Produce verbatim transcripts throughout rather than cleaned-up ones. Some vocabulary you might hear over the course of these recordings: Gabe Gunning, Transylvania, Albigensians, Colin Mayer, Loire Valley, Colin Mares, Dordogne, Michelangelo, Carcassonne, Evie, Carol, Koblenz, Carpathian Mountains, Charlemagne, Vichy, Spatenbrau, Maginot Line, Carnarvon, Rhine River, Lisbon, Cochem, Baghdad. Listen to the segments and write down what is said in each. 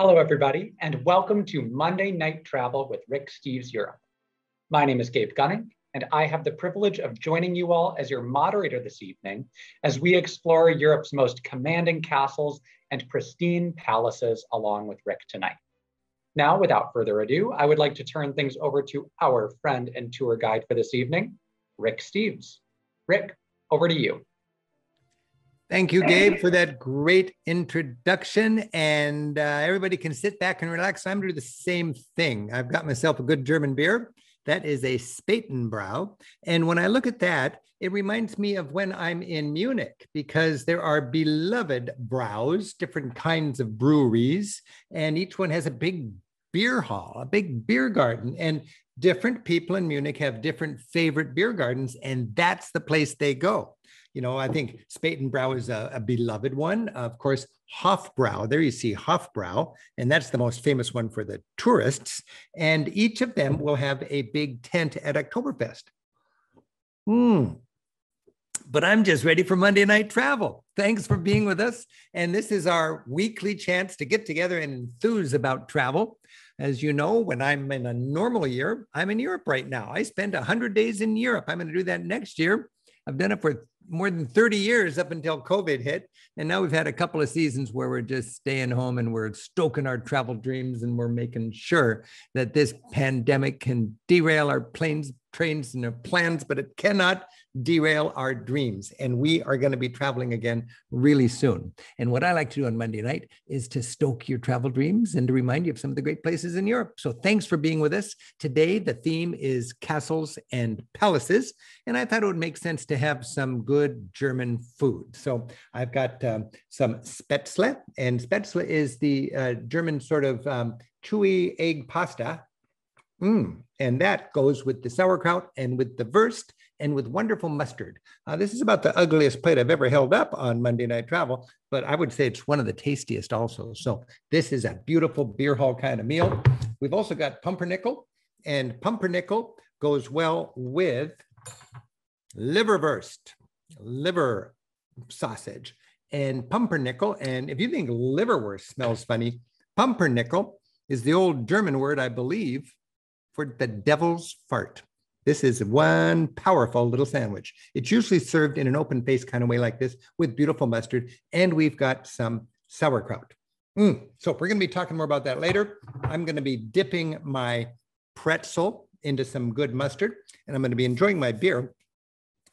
Hello, everybody, and welcome to Monday Night Travel with Rick Steves Europe. My name is Gabe Gunning, and I have the privilege of joining you all as your moderator this evening as we explore Europe's most commanding castles and pristine palaces along with Rick tonight. Now, without further ado, I would like to turn things over to our friend and tour guide for this evening, Rick Steves. Rick, over to you. Thank you, Gabe, for that great introduction. And uh, everybody can sit back and relax. I'm going to do the same thing. I've got myself a good German beer. That is a Spatenbrau. And when I look at that, it reminds me of when I'm in Munich, because there are beloved braus, different kinds of breweries, and each one has a big beer hall, a big beer garden. And different people in Munich have different favorite beer gardens, and that's the place they go. You know, I think Spatenbrau is a, a beloved one. Of course, Hofbräu, there you see Hofbräu, and that's the most famous one for the tourists. And each of them will have a big tent at Oktoberfest. Hmm. But I'm just ready for Monday Night Travel. Thanks for being with us. And this is our weekly chance to get together and enthuse about travel. As you know, when I'm in a normal year, I'm in Europe right now. I spend one hundred days in Europe. I'm going to do that next year. I've done it for more than thirty years up until COVID hit. And now we've had a couple of seasons where we're just staying home and we're stoking our travel dreams, and we're making sure that this pandemic can derail our planes, trains, and our plans, but it cannot derail our dreams. And we are going to be traveling again really soon. And what I like to do on Monday night is to stoke your travel dreams and to remind you of some of the great places in Europe. So thanks for being with us. Today, the theme is castles and palaces. And I thought it would make sense to have some good German food. So I've got um, some Spätzle, and Spätzle is the uh, German sort of um, chewy egg pasta. Mm. And that goes with the sauerkraut and with the Wurst and with wonderful mustard. Uh, this is about the ugliest plate I've ever held up on Monday Night Travel, but I would say it's one of the tastiest also. So this is a beautiful beer hall kind of meal. We've also got pumpernickel, and pumpernickel goes well with liverwurst, liver sausage, and pumpernickel. And if you think liverwurst smells funny, pumpernickel is the old German word, I believe, for the devil's fart. This is one powerful little sandwich. It's usually served in an open face kind of way like this with beautiful mustard. And we've got some sauerkraut. Mm. So we're going to be talking more about that later. I'm going to be dipping my pretzel into some good mustard, and I'm going to be enjoying my beer.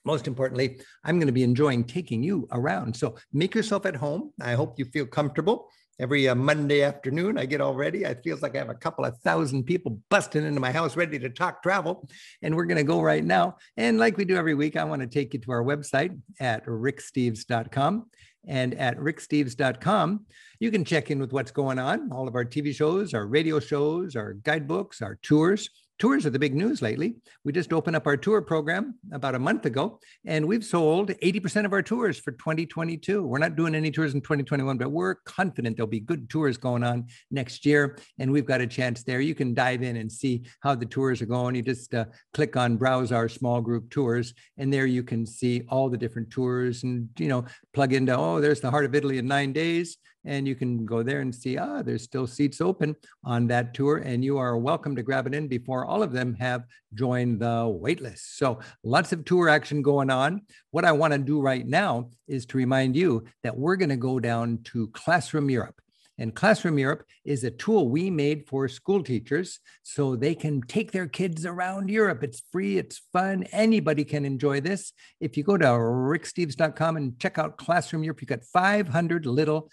Most importantly, I'm going to be enjoying taking you around. So make yourself at home. I hope you feel comfortable. Every uh, Monday afternoon, I get all ready. It feels like I have a couple of thousand people busting into my house ready to talk travel. And we're going to go right now. And like we do every week, I want to take you to our website at rick steves dot com. And at rick steves dot com, you can check in with what's going on, all of our T V shows, our radio shows, our guidebooks, our tours. Tours are the big news lately. We just opened up our tour program about a month ago, and we've sold eighty percent of our tours for twenty twenty-two. We're not doing any tours in twenty twenty-one, but we're confident there'll be good tours going on next year, and we've got a chance there. You can dive in and see how the tours are going. You just uh, click on Browse Our Small Group Tours, and there you can see all the different tours and, you know, plug into, oh, there's the Heart of Italy in nine days. And you can go there and see, ah, there's still seats open on that tour, and you are welcome to grab it in before all of them have joined the wait list. So lots of tour action going on. What I want to do right now is to remind you that we're going to go down to Classroom Europe. And Classroom Europe is a tool we made for school teachers so they can take their kids around Europe. It's free, it's fun, anybody can enjoy this. If you go to rick steves dot com and check out Classroom Europe, you've got five hundred little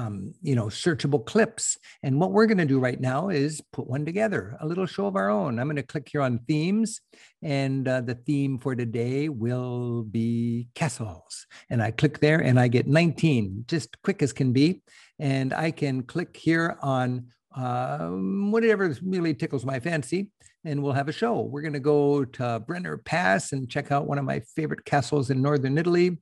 Um, you know, searchable clips. And what we're going to do right now is put one together, a little show of our own. I'm going to click here on themes, and uh, the theme for today will be castles. And I click there and I get nineteen, just quick as can be. And I can click here on uh, whatever really tickles my fancy, and we'll have a show. We're going to go to Brenner Pass and check out one of my favorite castles in Northern Italy.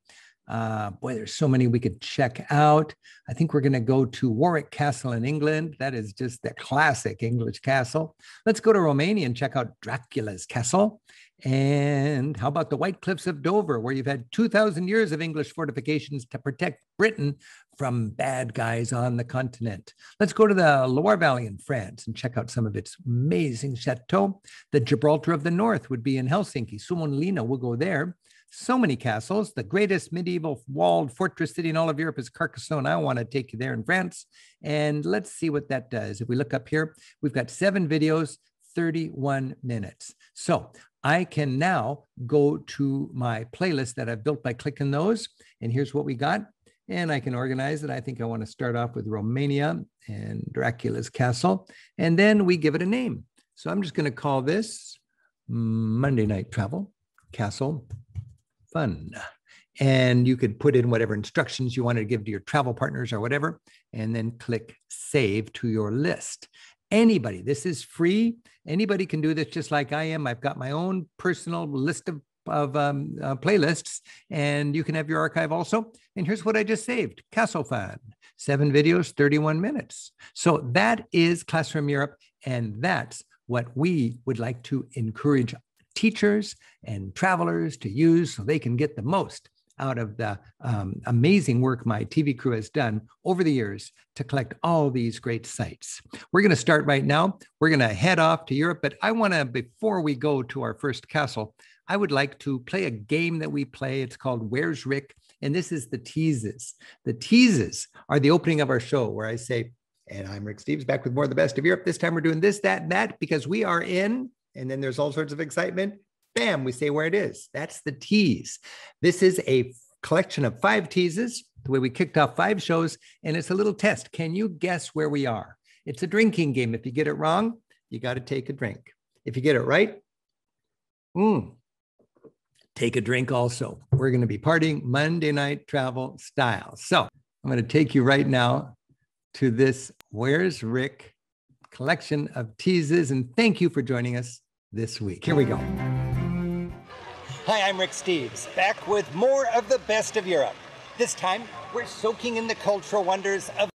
Uh, boy, there's so many we could check out. I think we're going to go to Warwick Castle in England. That is just the classic English castle. Let's go to Romania and check out Dracula's castle. And how about the White Cliffs of Dover, where you've had two thousand years of English fortifications to protect Britain from bad guys on the continent? Let's go to the Loire Valley in France and check out some of its amazing chateaux. The Gibraltar of the North would be in Helsinki. Suomenlinna, we'll go there. So many castles. The greatest medieval walled fortress city in all of Europe is Carcassonne. I want to take you there in France. And let's see what that does. If we look up here, we've got seven videos, thirty-one minutes. So I can now go to my playlist that I've built by clicking those. And here's what we got. And I can organize it. I think I want to start off with Romania and Dracula's castle. And then we give it a name. So I'm just going to call this Monday Night Travel Castle Fun. And you could put in whatever instructions you wanted to give to your travel partners or whatever, and then click Save to your list. Anybody, this is free. Anybody can do this just like I am. I've got my own personal list of, of um, uh, playlists, and you can have your archive also. And here's what I just saved, Castle Fun, seven videos, thirty-one minutes. So that is Classroom Europe, and that's what we would like to encourage teachers and travelers to use so they can get the most out of the um, amazing work my T V crew has done over the years to collect all these great sites. We're going to start right now. We're going to head off to Europe, but I want to, before we go to our first castle, I would like to play a game that we play. It's called Where's Rick? And this is the teases. The teases are the opening of our show where I say, and I'm Rick Steves, back with more of the best of Europe. This time we're doing this, that, and that, because we are in, and then there's all sorts of excitement. Bam, we say where it is. That's the tease. This is a collection of five teases, the way we kicked off five shows, and it's a little test. Can you guess where we are? It's a drinking game. If you get it wrong, you got to take a drink. If you get it right, mm, take a drink also. We're going to be partying Monday Night Travel style. So I'm going to take you right now to this Where's Rick collection of teases, and thank you for joining us this week. Here we go. Hi, I'm Rick Steves, back with more of the best of Europe. This time, we're soaking in the cultural wonders of...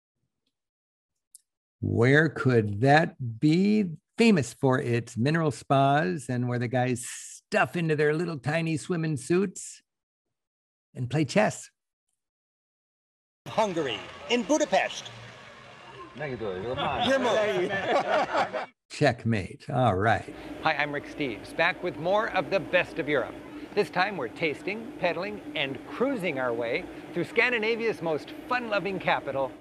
Where could that be? Famous for its mineral spas and where the guys stuff into their little tiny swimming suits and play chess. Hungary, in Budapest. Checkmate, all right. Hi, I'm Rick Steves, back with more of the best of Europe. This time we're tasting, pedaling, and cruising our way through Scandinavia's most fun-loving capital.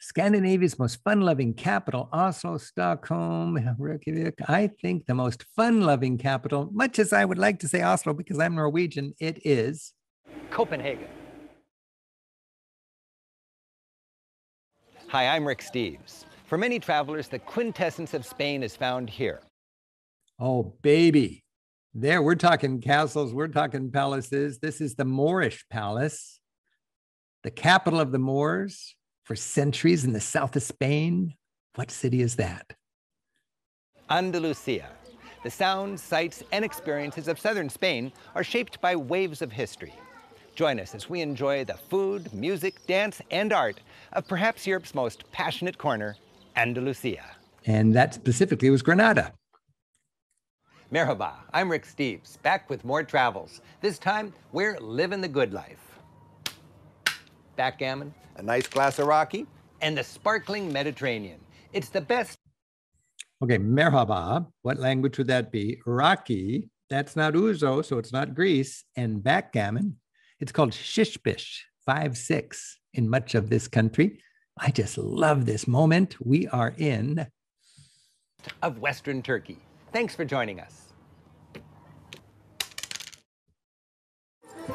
Scandinavia's most fun-loving capital, Oslo, Stockholm, Reykjavik. I think the most fun-loving capital, much as I would like to say Oslo because I'm Norwegian, it is... Copenhagen. Hi, I'm Rick Steves. For many travelers, the quintessence of Spain is found here. Oh, baby. There, we're talking castles, we're talking palaces. This is the Moorish Palace, the capital of the Moors for centuries in the south of Spain. What city is that? Andalusia. The sounds, sights, and experiences of southern Spain are shaped by waves of history. Join us as we enjoy the food, music, dance, and art of perhaps Europe's most passionate corner, Andalusia. And that specifically was Granada. Merhaba, I'm Rick Steves, back with more travels. This time, we're living the good life. Backgammon, a nice glass of raki, and the sparkling Mediterranean. It's the best. Okay, merhaba, what language would that be? Raki, that's not ouzo, so it's not Greece, and backgammon. It's called shishbish, five, six in much of this country. I just love this moment. We are in... of Western Turkey. Thanks for joining us.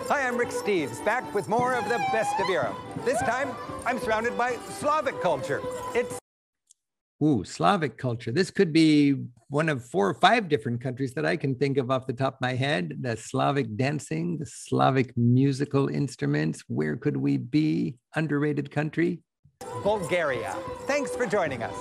Hi, I'm Rick Steves, back with more of the best of Europe. This time, I'm surrounded by Slavic culture. It's... Ooh, Slavic culture. This could be one of four or five different countries that I can think of off the top of my head. The Slavic dancing, the Slavic musical instruments. Where could we be? Underrated country. Bulgaria. Thanks for joining us.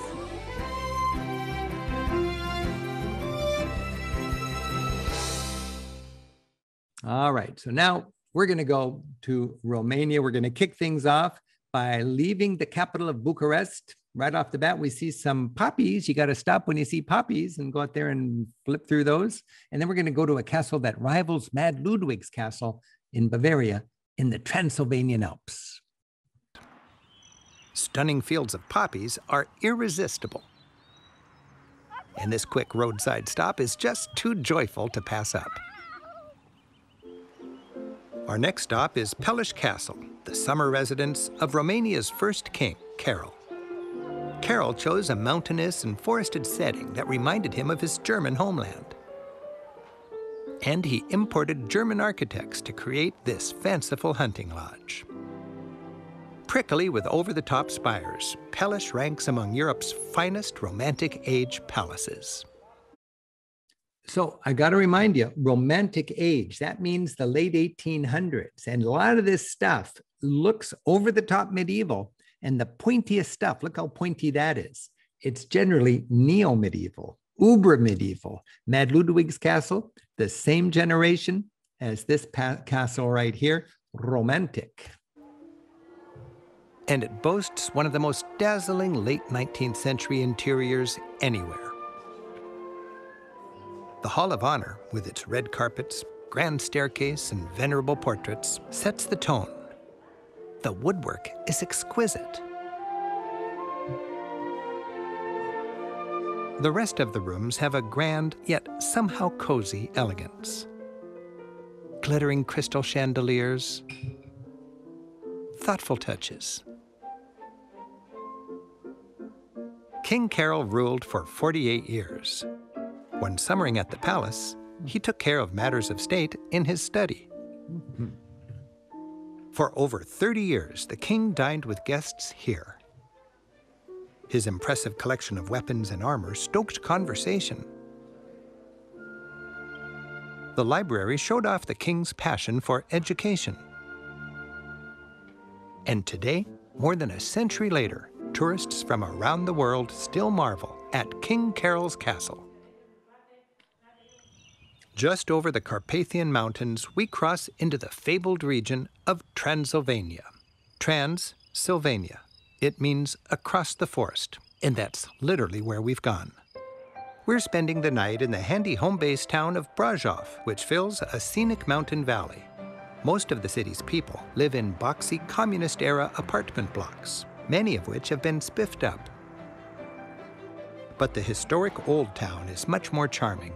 All right. So now we're going to go to Romania. We're going to kick things off by leaving the capital of Bucharest right off the bat, we see some poppies. You got to stop when you see poppies and go out there and flip through those. And then we're going to go to a castle that rivals Mad Ludwig's castle in Bavaria in the Transylvanian Alps. Stunning fields of poppies are irresistible. And this quick roadside stop is just too joyful to pass up. Our next stop is Peleș Castle, the summer residence of Romania's first king, Carol. Carol chose a mountainous and forested setting that reminded him of his German homeland. And he imported German architects to create this fanciful hunting lodge. Prickly with over-the-top spires, Peleș ranks among Europe's finest Romantic Age palaces. So I got to remind you, Romantic Age, that means the late eighteen hundreds. And a lot of this stuff looks over-the-top medieval. And the pointiest stuff, look how pointy that is. It's generally neo-medieval, uber-medieval. Mad Ludwig's castle, the same generation as this castle right here, Romantic. And it boasts one of the most dazzling late nineteenth century interiors anywhere. The Hall of Honor, with its red carpets, grand staircase, and venerable portraits, sets the tone. The woodwork is exquisite. The rest of the rooms have a grand, yet somehow cozy elegance. Glittering crystal chandeliers, thoughtful touches. King Carol ruled for forty-eight years. When summering at the palace, he took care of matters of state in his study. Mm-hmm. For over thirty years, the king dined with guests here. His impressive collection of weapons and armor stoked conversation. The library showed off the king's passion for education. And today, more than a century later, tourists from around the world still marvel at King Carol's castle. Just over the Carpathian Mountains, we cross into the fabled region of Transylvania. Transylvania. It means across the forest, and that's literally where we've gone. We're spending the night in the handy home-based town of Brașov, which fills a scenic mountain valley. Most of the city's people live in boxy communist-era apartment blocks, many of which have been spiffed up. But the historic old town is much more charming.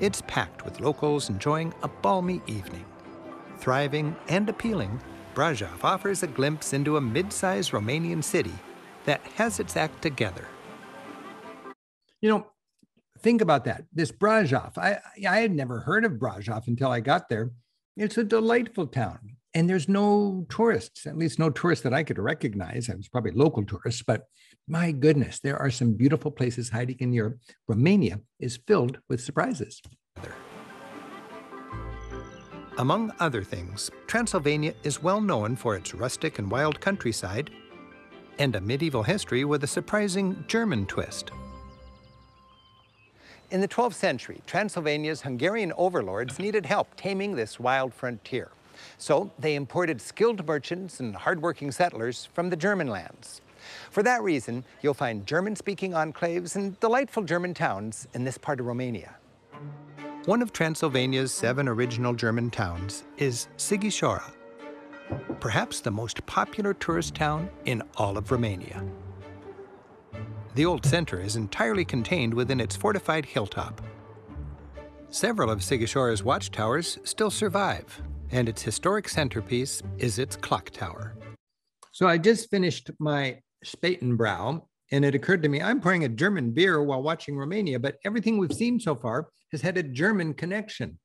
It's packed with locals enjoying a balmy evening. Thriving and appealing, Brașov offers a glimpse into a mid-sized Romanian city that has its act together. You know, think about that. This Brașov, I, I had never heard of Brașov until I got there. It's a delightful town, and there's no tourists, at least no tourists that I could recognize. I was probably local tourists, but my goodness, there are some beautiful places hiding in Europe. Romania is filled with surprises. Among other things, Transylvania is well known for its rustic and wild countryside and a medieval history with a surprising German twist. In the twelfth century, Transylvania's Hungarian overlords needed help taming this wild frontier. So they imported skilled merchants and hardworking settlers from the German lands. For that reason, you'll find German-speaking enclaves and delightful German towns in this part of Romania. One of Transylvania's seven original German towns is Sighișoara, perhaps the most popular tourist town in all of Romania. The old center is entirely contained within its fortified hilltop. Several of Sighișoara's watchtowers still survive, and its historic centerpiece is its clock tower. So I just finished my Spatenbrau, and it occurred to me, I'm pouring a German beer while watching Romania, but everything we've seen so far has had a German connection.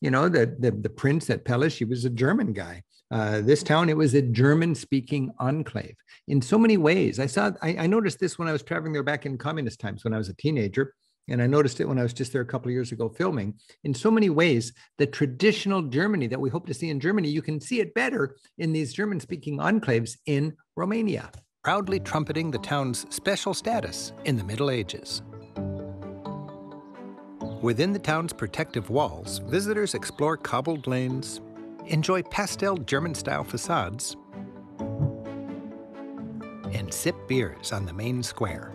You know, the, the, the prince at Peleș, he was a German guy. Uh, this town, it was a German-speaking enclave in so many ways. I saw, I, I noticed this when I was traveling there back in communist times when I was a teenager, and I noticed it when I was just there a couple of years ago filming. In so many ways, the traditional Germany that we hope to see in Germany, you can see it better in these German-speaking enclaves in Romania. Proudly trumpeting the town's special status in the Middle Ages. Within the town's protective walls, visitors explore cobbled lanes, enjoy pastel German-style facades, and sip beers on the main square.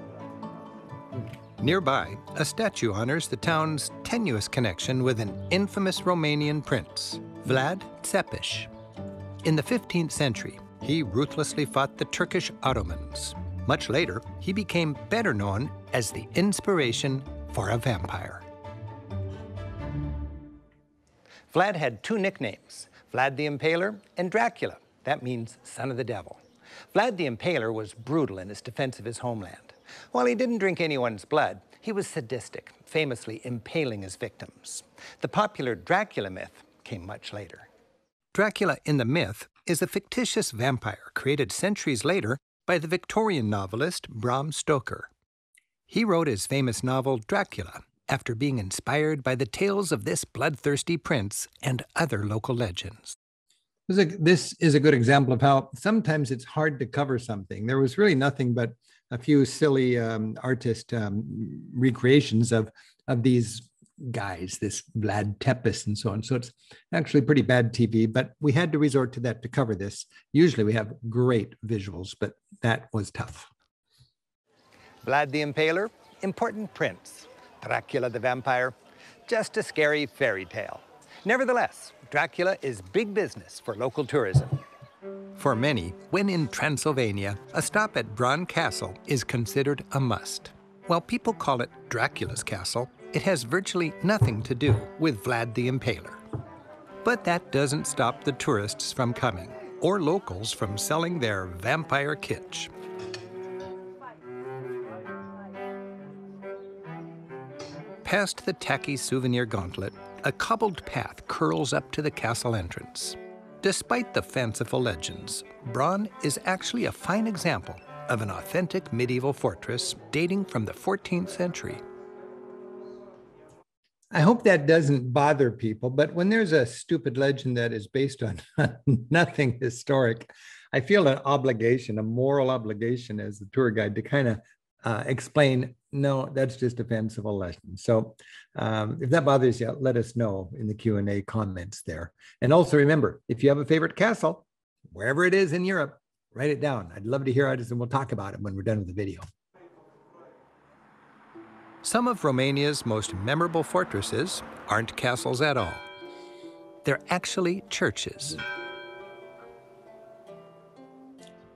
Nearby, a statue honors the town's tenuous connection with an infamous Romanian prince, Vlad Tepes. In the fifteenth century, he ruthlessly fought the Turkish Ottomans. Much later, he became better known as the inspiration for a vampire. Vlad had two nicknames, Vlad the Impaler and Dracula. That means son of the devil. Vlad the Impaler was brutal in his defense of his homeland. While he didn't drink anyone's blood, he was sadistic, famously impaling his victims. The popular Dracula myth came much later. Dracula in the myth is a fictitious vampire created centuries later by the Victorian novelist Bram Stoker. He wrote his famous novel Dracula after being inspired by the tales of this bloodthirsty prince and other local legends. This is a good example of how sometimes it's hard to cover something. There was really nothing but a few silly um, artist um, recreations of, of these guys, this Vlad Tepes and so on. So it's actually pretty bad T V, but we had to resort to that to cover this. Usually we have great visuals, but that was tough. Vlad the Impaler, important prince. Dracula the vampire, just a scary fairy tale. Nevertheless, Dracula is big business for local tourism. For many, when in Transylvania, a stop at Bran Castle is considered a must. While people call it Dracula's Castle, it has virtually nothing to do with Vlad the Impaler. But that doesn't stop the tourists from coming, or locals from selling their vampire kitsch. Past the tacky souvenir gauntlet, a cobbled path curls up to the castle entrance. Despite the fanciful legends, Bran is actually a fine example of an authentic medieval fortress dating from the fourteenth century. I hope that doesn't bother people, but when there's a stupid legend that is based on nothing historic, I feel an obligation, a moral obligation as the tour guide to kind of uh, explain, no, that's just a fanciful legend. So um, if that bothers you, let us know in the Q and A comments there. And also remember, if you have a favorite castle, wherever it is in Europe, write it down. I'd love to hear it, and we'll talk about it when we're done with the video. Some of Romania's most memorable fortresses aren't castles at all. They're actually churches.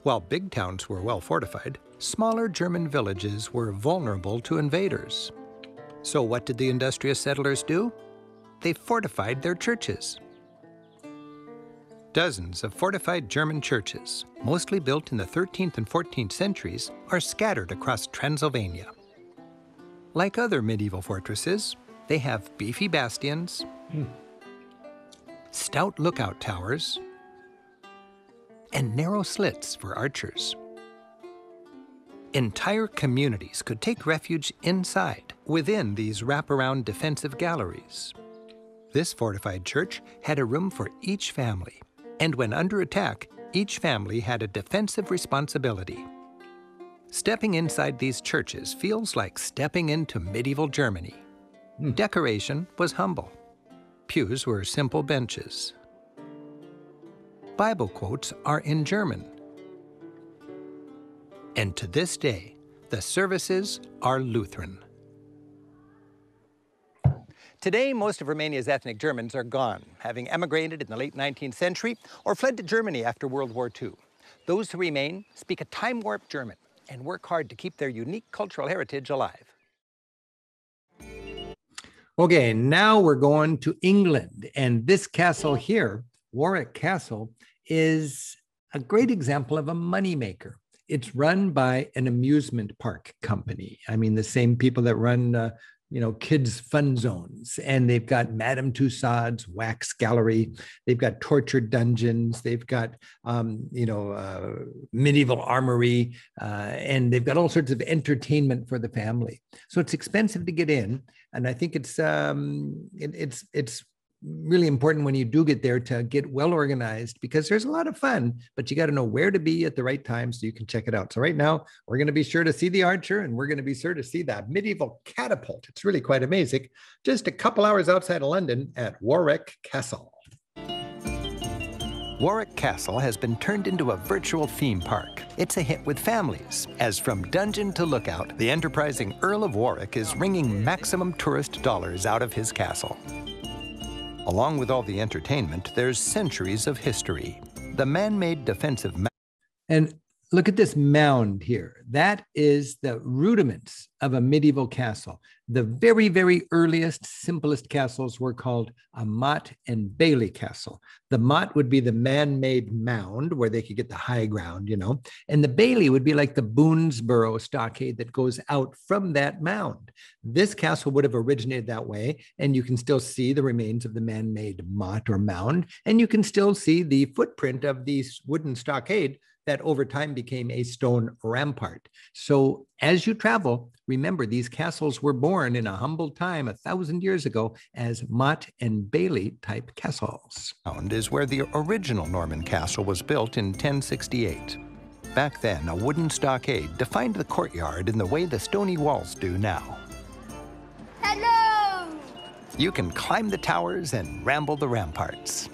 While big towns were well fortified, smaller German villages were vulnerable to invaders. So what did the industrious settlers do? They fortified their churches. Dozens of fortified German churches, mostly built in the thirteenth and fourteenth centuries, are scattered across Transylvania. Like other medieval fortresses, they have beefy bastions, mm. stout lookout towers, and narrow slits for archers. Entire communities could take refuge inside, within these wraparound defensive galleries. This fortified church had a room for each family, and when under attack, each family had a defensive responsibility. Stepping inside these churches feels like stepping into medieval Germany. Mm. Decoration was humble. Pews were simple benches. Bible quotes are in German. And to this day, the services are Lutheran. Today, most of Romania's ethnic Germans are gone, having emigrated in the late nineteenth century or fled to Germany after World War Two. Those who remain speak a time-warped German and work hard to keep their unique cultural heritage alive. Okay, now we're going to England, and this castle here, Warwick Castle, is a great example of a moneymaker. It's run by an amusement park company. I mean, the same people that run, uh, you know, kids' fun zones, and they've got Madame Tussauds wax gallery. They've got torture dungeons. They've got, um, you know, uh, medieval armory, uh, and they've got all sorts of entertainment for the family. So it's expensive to get in, and I think it's um, it, it's it's. really important when you do get there to get well organized, because there's a lot of fun, but you got to know where to be at the right time so you can check it out. So right now we're going to be sure to see the archer, and we're going to be sure to see that medieval catapult. It's really quite amazing. Just a couple hours outside of London at Warwick Castle. Warwick Castle has been turned into a virtual theme park. It's a hit with families, as from dungeon to lookout, the enterprising Earl of Warwick is wringing maximum tourist dollars out of his castle. Along with all the entertainment, there's centuries of history. The man-made defensive mound. And look at this mound here. That is the rudiments of a medieval castle. The very, very earliest, simplest castles were called a motte and bailey castle. The motte would be the man-made mound where they could get the high ground, you know, and the bailey would be like the Boonesborough stockade that goes out from that mound. This castle would have originated that way, and you can still see the remains of the man-made motte or mound, and you can still see the footprint of the wooden stockade that over time became a stone rampart. So as you travel, remember these castles were born in a humble time a thousand years ago as motte and bailey type castles. Is where the original Norman castle was built in ten sixty-eight. Back then, a wooden stockade defined the courtyard in the way the stony walls do now. Hello! You can climb the towers and ramble the ramparts.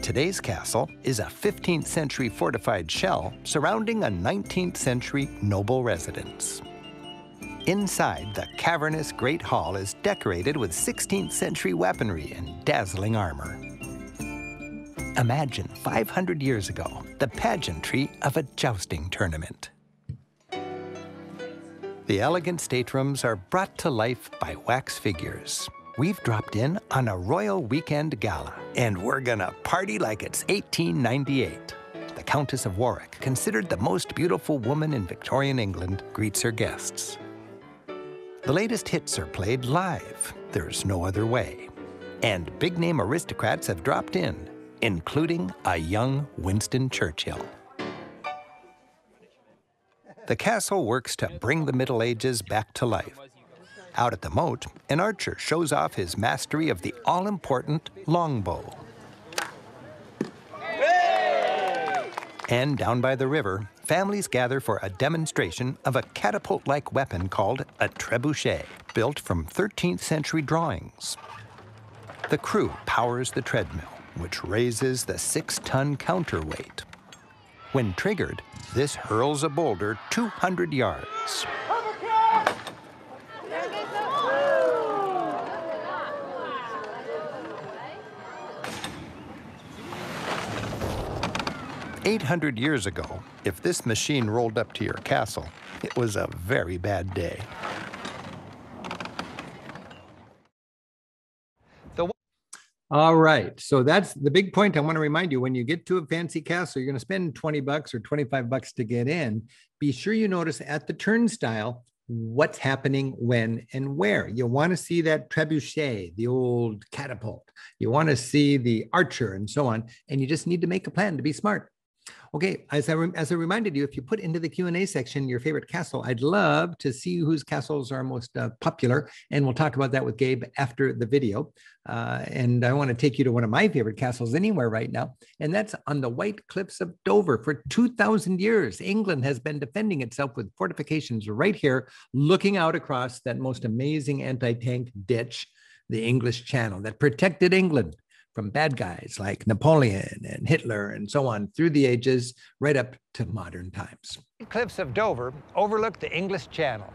Today's castle is a fifteenth century fortified shell surrounding a nineteenth century noble residence. Inside, the cavernous Great Hall is decorated with sixteenth century weaponry and dazzling armor. Imagine five hundred years ago, the pageantry of a jousting tournament. The elegant staterooms are brought to life by wax figures. We've dropped in on a royal weekend gala, and we're gonna party like it's eighteen ninety-eight. The Countess of Warwick, considered the most beautiful woman in Victorian England, greets her guests. The latest hits are played live. There's no other way. And big-name aristocrats have dropped in, including a young Winston Churchill. The castle works to bring the Middle Ages back to life. Out at the moat, an archer shows off his mastery of the all-important longbow. Hey! And down by the river, families gather for a demonstration of a catapult-like weapon called a trebuchet, built from thirteenth century drawings. The crew powers the treadmill, which raises the six-ton counterweight. When triggered, this hurls a boulder two hundred yards. eight hundred years ago, if this machine rolled up to your castle, it was a very bad day. All right, so that's the big point I want to remind you. When you get to a fancy castle, you're going to spend twenty bucks or twenty-five bucks to get in. Be sure you notice at the turnstile what's happening, when, and where. You'll want to see that trebuchet, the old catapult. You want to see the archer and so on, and you just need to make a plan to be smart. Okay, as I, as I reminded you, if you put into the Q and A section your favorite castle, I'd love to see whose castles are most uh, popular, and we'll talk about that with Gabe after the video. Uh, and I want to take you to one of my favorite castles anywhere right now, and that's on the White Cliffs of Dover. For two thousand years, England has been defending itself with fortifications right here, looking out across that most amazing anti-tank ditch, the English Channel, that protected England from bad guys like Napoleon and Hitler and so on through the ages, right up to modern times. The cliffs of Dover overlook the English Channel.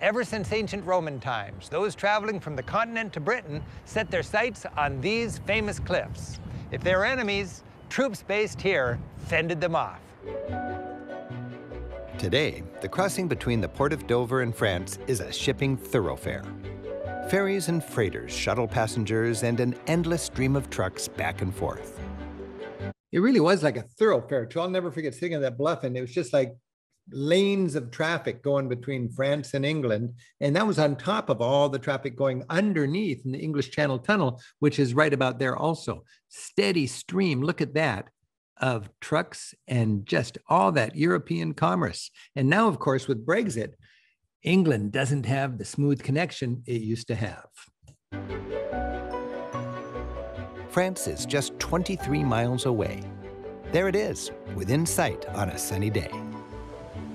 Ever since ancient Roman times, those traveling from the continent to Britain set their sights on these famous cliffs. If they were enemies, troops based here fended them off. Today, the crossing between the port of Dover and France is a shipping thoroughfare. Ferries and freighters shuttle passengers and an endless stream of trucks back and forth. It really was like a thoroughfare, too. I'll never forget sitting on that bluff, and it was just like lanes of traffic going between France and England. And that was on top of all the traffic going underneath in the English Channel Tunnel, which is right about there also. Steady stream, look at that, of trucks and just all that European commerce. And now, of course, with Brexit, England doesn't have the smooth connection it used to have. France is just twenty-three miles away. There it is, within sight on a sunny day.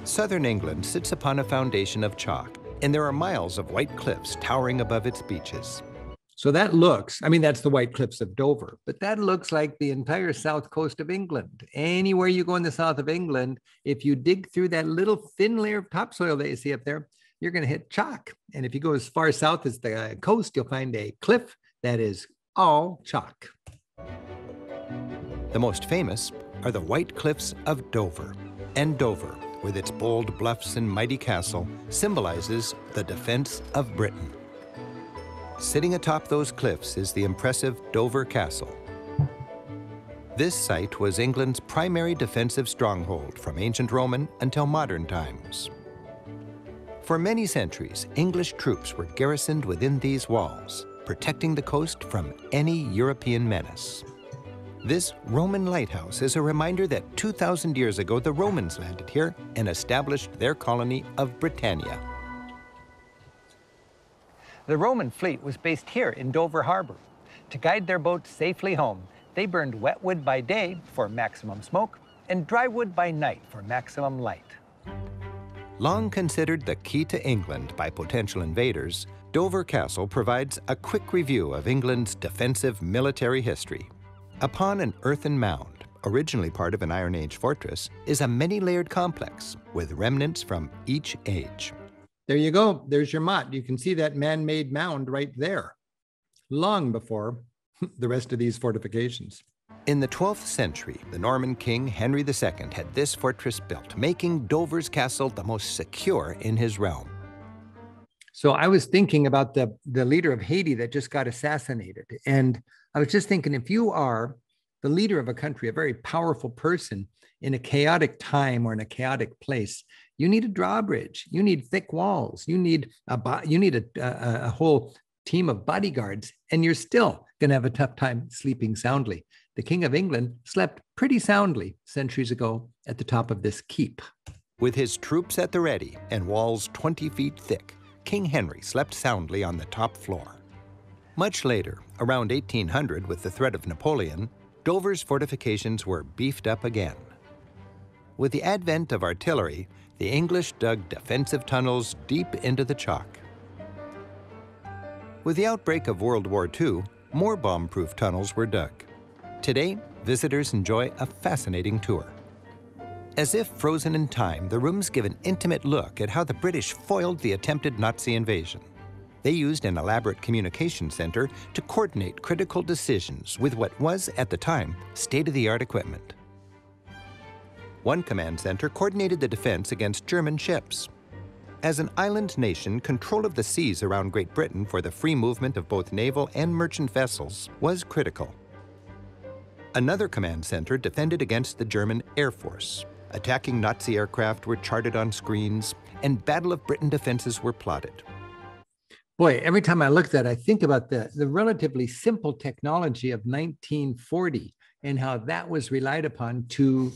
Southern England sits upon a foundation of chalk, and there are miles of white cliffs towering above its beaches. So that looks, I mean, that's the White Cliffs of Dover, but that looks like the entire south coast of England. Anywhere you go in the south of England, if you dig through that little thin layer of topsoil that you see up there, you're going to hit chalk. And if you go as far south as the coast, you'll find a cliff that is all chalk. The most famous are the White Cliffs of Dover. And Dover, with its bold bluffs and mighty castle, symbolizes the defense of Britain. Sitting atop those cliffs is the impressive Dover Castle. This site was England's primary defensive stronghold from ancient Roman until modern times. For many centuries, English troops were garrisoned within these walls, protecting the coast from any European menace. This Roman lighthouse is a reminder that two thousand years ago, the Romans landed here and established their colony of Britannia. The Roman fleet was based here in Dover Harbor. To guide their boats safely home, they burned wet wood by day for maximum smoke and dry wood by night for maximum light. Long considered the key to England by potential invaders, Dover Castle provides a quick review of England's defensive military history. Upon an earthen mound, originally part of an Iron Age fortress, is a many-layered complex with remnants from each age. There you go. There's your motte. You can see that man-made mound right there, long before the rest of these fortifications. In the twelfth century, the Norman king Henry the Second had this fortress built, making Dover's castle the most secure in his realm. So I was thinking about the, the leader of Haiti that just got assassinated. And I was just thinking, if you are the leader of a country, a very powerful person in a chaotic time or in a chaotic place, you need a drawbridge. You need thick walls. You need a you need a, a, a whole team of bodyguards, and you're still going to have a tough time sleeping soundly. The King of England slept pretty soundly centuries ago at the top of this keep. With his troops at the ready and walls twenty feet thick, King Henry slept soundly on the top floor. Much later, around eighteen hundred, with the threat of Napoleon, Dover's fortifications were beefed up again. With the advent of artillery, the English dug defensive tunnels deep into the chalk. With the outbreak of World War Two, more bomb-proof tunnels were dug. Today, visitors enjoy a fascinating tour. As if frozen in time, the rooms give an intimate look at how the British foiled the attempted Nazi invasion. They used an elaborate communication center to coordinate critical decisions with what was, at the time, state-of-the-art equipment. One command center coordinated the defense against German ships. As an island nation, control of the seas around Great Britain for the free movement of both naval and merchant vessels was critical. Another command center defended against the German Air Force. Attacking Nazi aircraft were charted on screens, and Battle of Britain defenses were plotted. Boy, every time I look at that, I think about the, the relatively simple technology of nineteen forty and how that was relied upon to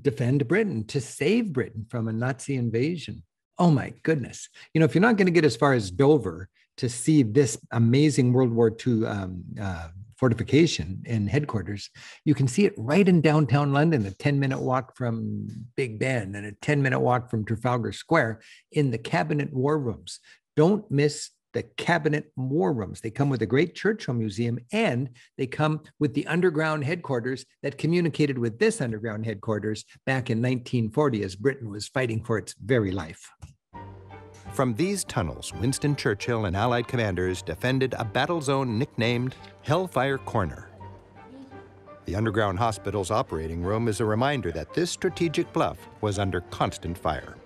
defend Britain, to save Britain from a Nazi invasion. Oh my goodness. You know, if you're not going to get as far as Dover to see this amazing World War Two um, uh, fortification and headquarters, you can see it right in downtown London, a ten minute walk from Big Ben and a ten minute walk from Trafalgar Square in the Cabinet War Rooms. Don't miss the Cabinet War Rooms. They come with a great Churchill Museum, and they come with the underground headquarters that communicated with this underground headquarters back in nineteen forty as Britain was fighting for its very life. From these tunnels, Winston Churchill and Allied commanders defended a battle zone nicknamed Hellfire Corner. The underground hospital's operating room is a reminder that this strategic bluff was under constant fire.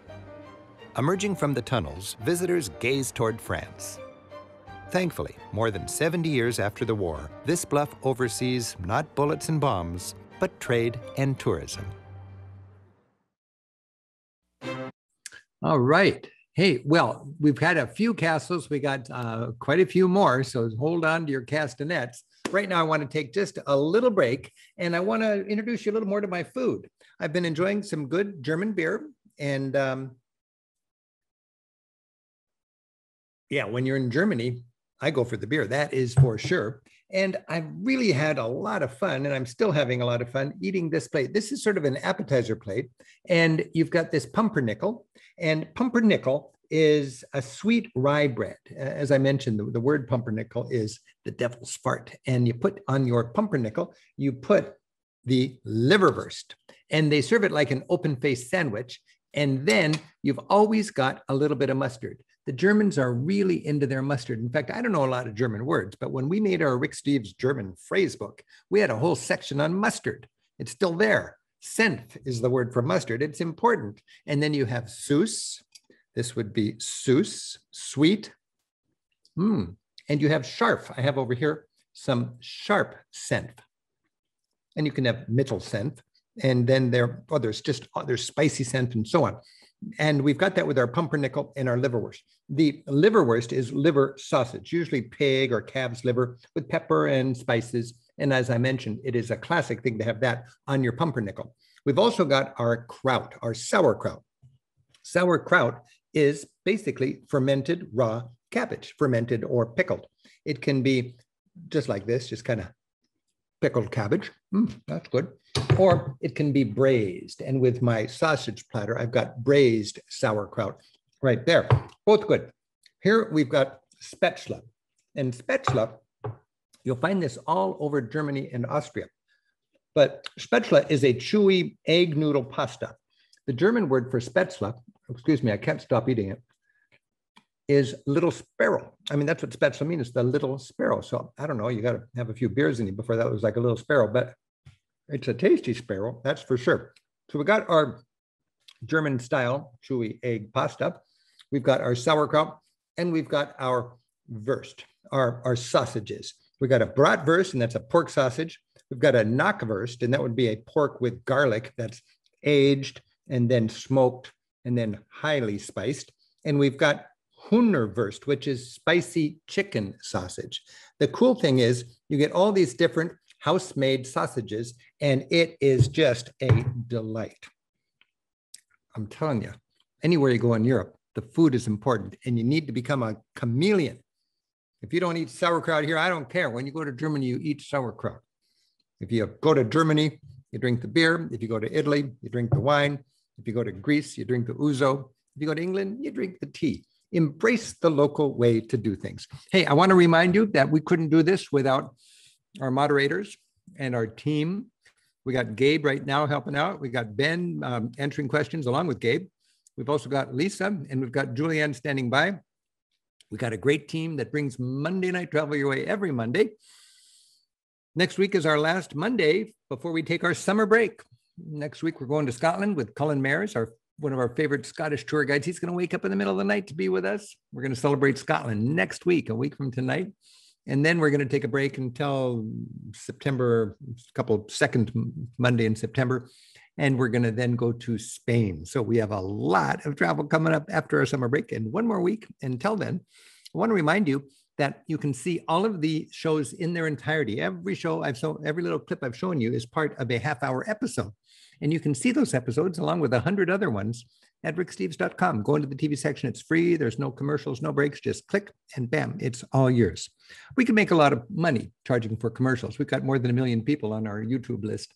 Emerging from the tunnels, visitors gaze toward France. Thankfully, more than seventy years after the war, this bluff oversees not bullets and bombs, but trade and tourism. All right. Hey, well, we've had a few castles. We got uh, quite a few more, so hold on to your castanets. Right now, I want to take just a little break, and I want to introduce you a little more to my food. I've been enjoying some good German beer, and... Um, Yeah, when you're in Germany, I go for the beer. That is for sure. And I've really had a lot of fun, and I'm still having a lot of fun eating this plate. This is sort of an appetizer plate, and you've got this pumpernickel. And pumpernickel is a sweet rye bread. As I mentioned, the, the word pumpernickel is the devil's fart. And you put on your pumpernickel, you put the liverwurst, and they serve it like an open-faced sandwich. And then you've always got a little bit of mustard. The Germans are really into their mustard. In fact, I don't know a lot of German words, but when we made our Rick Steves German phrase book, we had a whole section on mustard. It's still there. Senf is the word for mustard. It's important. And then you have süß. This would be süß, sweet. Mm. And you have scharf. I have over here some sharp senf. And you can have Mittelsenf. And then there, oh, there's just oh, there's spicy senf and so on. And we've got that with our pumpernickel and our liverwurst. The liverwurst is liver sausage, usually pig or calf's liver with pepper and spices. And as I mentioned, it is a classic thing to have that on your pumpernickel. We've also got our kraut, our sauerkraut. Sauerkraut is basically fermented raw cabbage, fermented or pickled. It can be just like this, just kind of pickled cabbage. Mm, that's good. Or it can be braised. And with my sausage platter, I've got braised sauerkraut right there. Both good. Here we've got Spätzle. And Spätzle, you'll find this all over Germany and Austria. But Spätzle is a chewy egg noodle pasta. The German word for Spätzle, excuse me, I can't stop eating it, is little sparrow. I mean, that's what Spätzle means, the little sparrow. So I don't know, you got to have a few beers in you before that was like a little sparrow, but it's a tasty sparrow, that's for sure. So we got our German style chewy egg pasta. We've got our sauerkraut and we've got our Wurst, our, our sausages. We've got a Bratwurst, and that's a pork sausage. We've got a Knockwurst, and that would be a pork with garlic that's aged and then smoked and then highly spiced. And we've got Hühnerwurst, which is spicy chicken sausage. The cool thing is you get all these different house-made sausages, and it is just a delight. I'm telling you, anywhere you go in Europe, the food is important, and you need to become a chameleon. If you don't eat sauerkraut here, I don't care. When you go to Germany, you eat sauerkraut. If you go to Germany, you drink the beer. If you go to Italy, you drink the wine. If you go to Greece, you drink the ouzo. If you go to England, you drink the tea. Embrace the local way to do things. Hey, I want to remind you that we couldn't do this without our moderators and our team. We got Gabe right now helping out. We got Ben um, answering questions along with Gabe. We've also got Lisa, and we've got Julianne standing by. We got a great team that brings Monday Night Travel your way every Monday. Next week is our last Monday before we take our summer break. Next week, we're going to Scotland with Colin Mares, our one of our favorite Scottish tour guides. He's going to wake up in the middle of the night to be with us. We're going to celebrate Scotland next week, a week from tonight. And then we're going to take a break until September, a couple second Monday in September. And we're going to then go to Spain. So we have a lot of travel coming up after our summer break and one more week. Until then, I want to remind you that you can see all of the shows in their entirety. Every show I've shown, every little clip I've shown you is part of a half hour episode. And you can see those episodes along with a hundred other ones at rick steves dot com. Go into the T V section. It's free. There's no commercials, no breaks. Just click and bam, it's all yours. We can make a lot of money charging for commercials. We've got more than a million people on our YouTube list,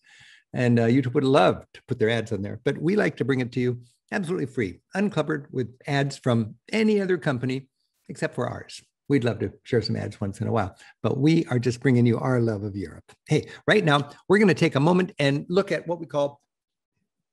and uh, YouTube would love to put their ads on there. But we like to bring it to you absolutely free, unclubbered with ads from any other company except for ours. We'd love to share some ads once in a while, but we are just bringing you our love of Europe. Hey, right now, we're going to take a moment and look at what we call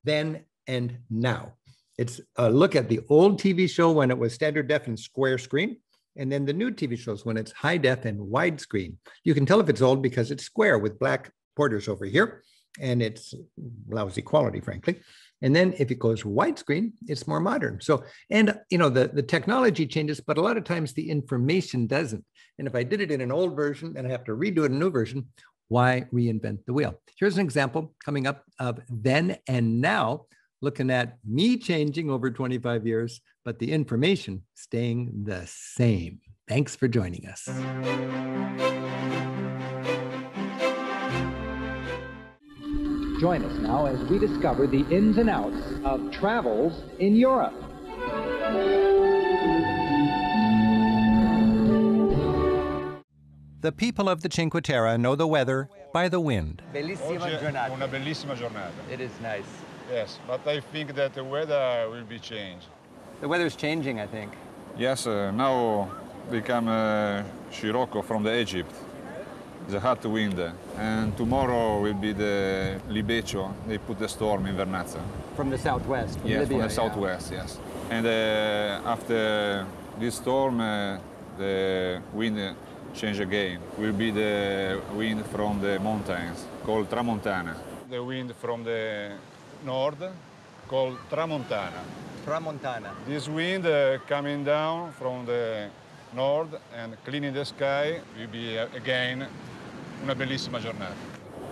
Then and Now. It's a look at the old T V show when it was standard def and square screen, and then the new T V shows when it's high def and widescreen. You can tell if it's old because it's square with black borders over here, and it's lousy quality, frankly. And then if it goes widescreen, it's more modern. So, and you know, the, the technology changes, but a lot of times the information doesn't. And if I did it in an old version and I have to redo it in a new version, why reinvent the wheel? Here's an example coming up of Then and Now, looking at me changing over twenty-five years, but the information staying the same. Thanks for joining us. Join us now as we discover the ins and outs of travels in Europe. The people of the Cinque Terre know the weather by the wind. Bellissima giornata. Una bellissima giornata. It is nice. Yes, but I think that the weather will be changed. The weather is changing, I think. Yes, uh, now we come uh, Scirocco from the Egypt, the hot wind. And tomorrow will be the Libeccio. They put the storm in Vernazza. From the southwest, from yes, Libya. Yes, from the yeah. southwest, yes. And uh, after this storm, uh, the wind change again. Will be the wind from the mountains, called Tramontana. The wind from the north, called Tramontana. Tramontana. This wind uh, coming down from the north and cleaning the sky will be uh, again una bellissima giornata.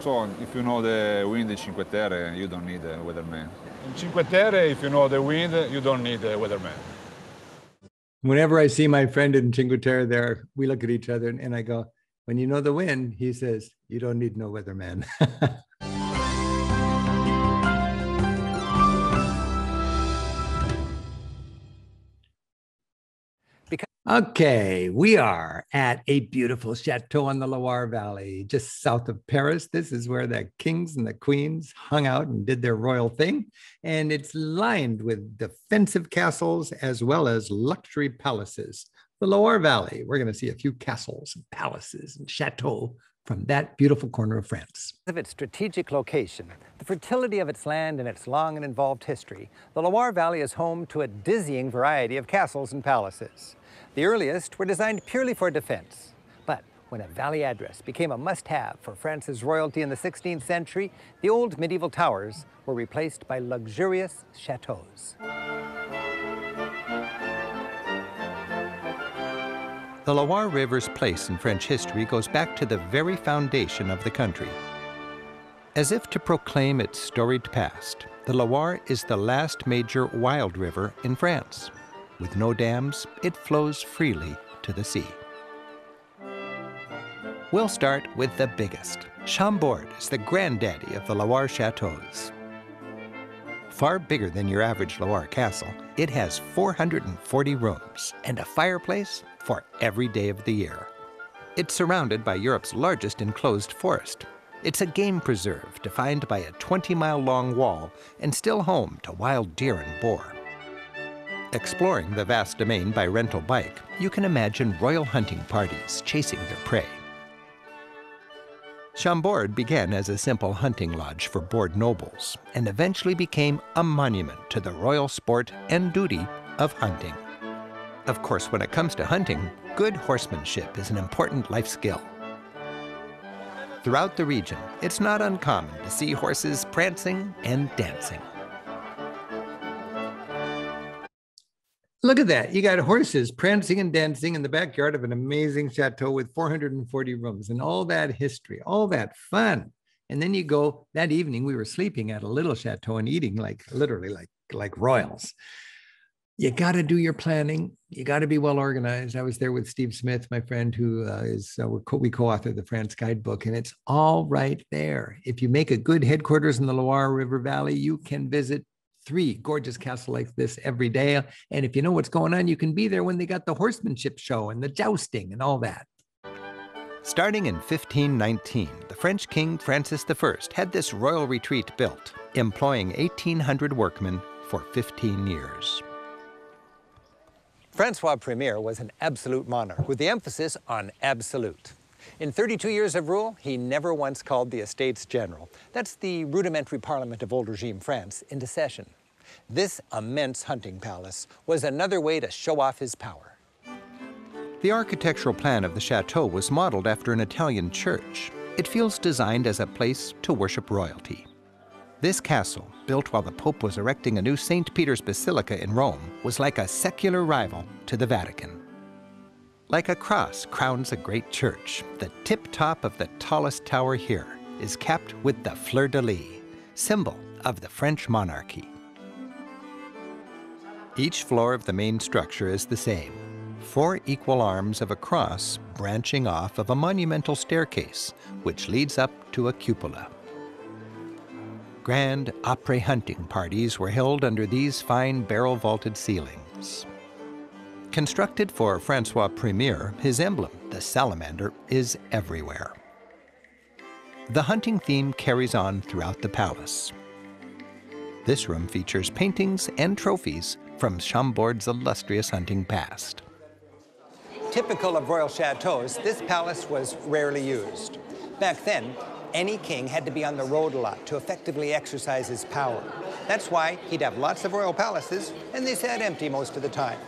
So if you know the wind in Cinque Terre, you don't need a weatherman. In Cinque Terre, if you know the wind, you don't need a weatherman. Whenever I see my friend in Cinque Terre there, we look at each other and, and I go, when you know the wind, he says, you don't need no weatherman. Okay, we are at a beautiful chateau on the Loire Valley, just south of Paris. This is where the kings and the queens hung out and did their royal thing. And it's lined with defensive castles as well as luxury palaces. The Loire Valley, we're going to see a few castles and palaces and chateaux from that beautiful corner of France. Of its strategic location, the fertility of its land and its long and involved history, the Loire Valley is home to a dizzying variety of castles and palaces. The earliest were designed purely for defense, but when a valley address became a must-have for France's royalty in the sixteenth century, the old medieval towers were replaced by luxurious chateaus. The Loire River's place in French history goes back to the very foundation of the country. As if to proclaim its storied past, the Loire is the last major wild river in France. With no dams, it flows freely to the sea. We'll start with the biggest. Chambord is the granddaddy of the Loire chateaus. Far bigger than your average Loire castle, it has four hundred forty rooms and a fireplace for every day of the year. It's surrounded by Europe's largest enclosed forest. It's a game preserve defined by a twenty-mile-long wall and still home to wild deer and boar. Exploring the vast domain by rental bike, you can imagine royal hunting parties chasing their prey. Chambord began as a simple hunting lodge for bored nobles and eventually became a monument to the royal sport and duty of hunting. Of course, when it comes to hunting, good horsemanship is an important life skill. Throughout the region, it's not uncommon to see horses prancing and dancing. Look at that. You got horses prancing and dancing in the backyard of an amazing chateau with four hundred forty rooms and all that history, all that fun. And then you go, that evening we were sleeping at a little chateau and eating like literally like, like royals. You got to do your planning. You got to be well organized. I was there with Steve Smith, my friend, who uh, is uh, co we co-authored the France Guidebook, and it's all right there. If you make a good headquarters in the Loire River Valley, you can visit three gorgeous castles like this every day. And if you know what's going on, you can be there when they got the horsemanship show and the jousting and all that. Starting in fifteen nineteen, the French King Francis the First had this royal retreat built, employing eighteen hundred workmen for fifteen years. Francois Premier was an absolute monarch with the emphasis on absolute. In thirty-two years of rule, he never once called the Estates General. That's the rudimentary parliament of old regime France into session. This immense hunting palace was another way to show off his power. The architectural plan of the chateau was modeled after an Italian church. It feels designed as a place to worship royalty. This castle, built while the Pope was erecting a new Saint Peter's Basilica in Rome, was like a secular rival to the Vatican. Like a cross crowns a great church, the tip-top of the tallest tower here is capped with the fleur-de-lis, symbol of the French monarchy. Each floor of the main structure is the same, four equal arms of a cross branching off of a monumental staircase, which leads up to a cupola. Grand opera hunting parties were held under these fine barrel-vaulted ceilings. Constructed for Francois Premier, his emblem, the salamander, is everywhere. The hunting theme carries on throughout the palace. This room features paintings and trophies from Chambord's illustrious hunting past. Typical of royal chateaus, this palace was rarely used. Back then, any king had to be on the road a lot to effectively exercise his power. That's why he'd have lots of royal palaces, and they sat empty most of the time.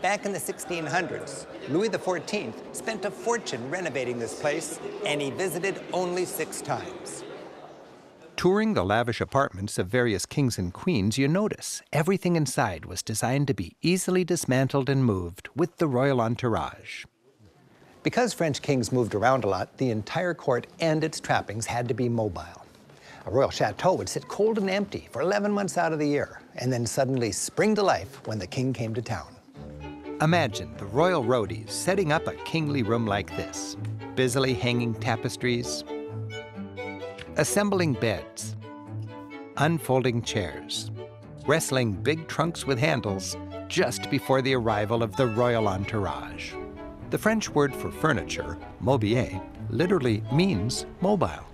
Back in the sixteen hundreds, Louis the fourteenth spent a fortune renovating this place, and he visited only six times. Touring the lavish apartments of various kings and queens, you notice everything inside was designed to be easily dismantled and moved with the royal entourage. Because French kings moved around a lot, the entire court and its trappings had to be mobile. A royal chateau would sit cold and empty for eleven months out of the year, and then suddenly spring to life when the king came to town. Imagine the royal roadies setting up a kingly room like this, busily hanging tapestries, assembling beds, unfolding chairs, wrestling big trunks with handles just before the arrival of the royal entourage. The French word for furniture, mobilier, literally means mobile.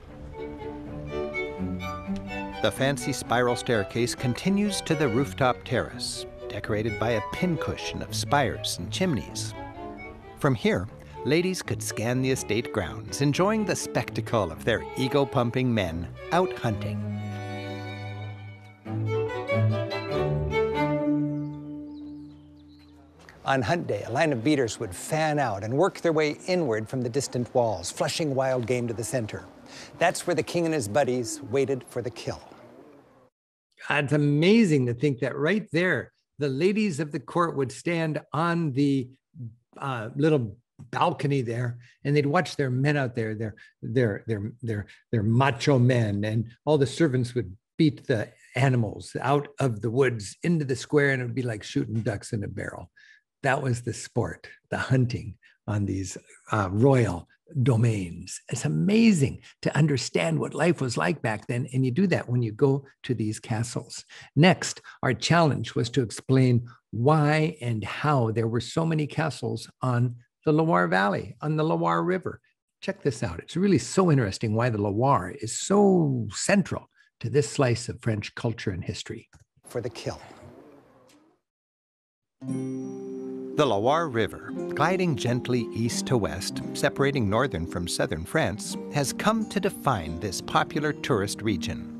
The fancy spiral staircase continues to the rooftop terrace, decorated by a pincushion of spires and chimneys. From here, ladies could scan the estate grounds, enjoying the spectacle of their ego-pumping men out hunting. On hunt day, a line of beaters would fan out and work their way inward from the distant walls, flushing wild game to the center. That's where the king and his buddies waited for the kill. It's amazing to think that right there, the ladies of the court would stand on the uh, little balcony there, and they'd watch their men out there, their, their, their, their, their macho men, and all the servants would beat the animals out of the woods into the square, and it would be like shooting ducks in a barrel. That was the sport, the hunting on these uh, royal domains. It's amazing to understand what life was like back then, and you do that when you go to these castles. Next, our challenge was to explain why and how there were so many castles on the Loire Valley, on the Loire River. Check this out. It's really so interesting why the Loire is so central to this slice of French culture and history. For the kill. The Loire River, gliding gently east to west, separating northern from southern France, has come to define this popular tourist region.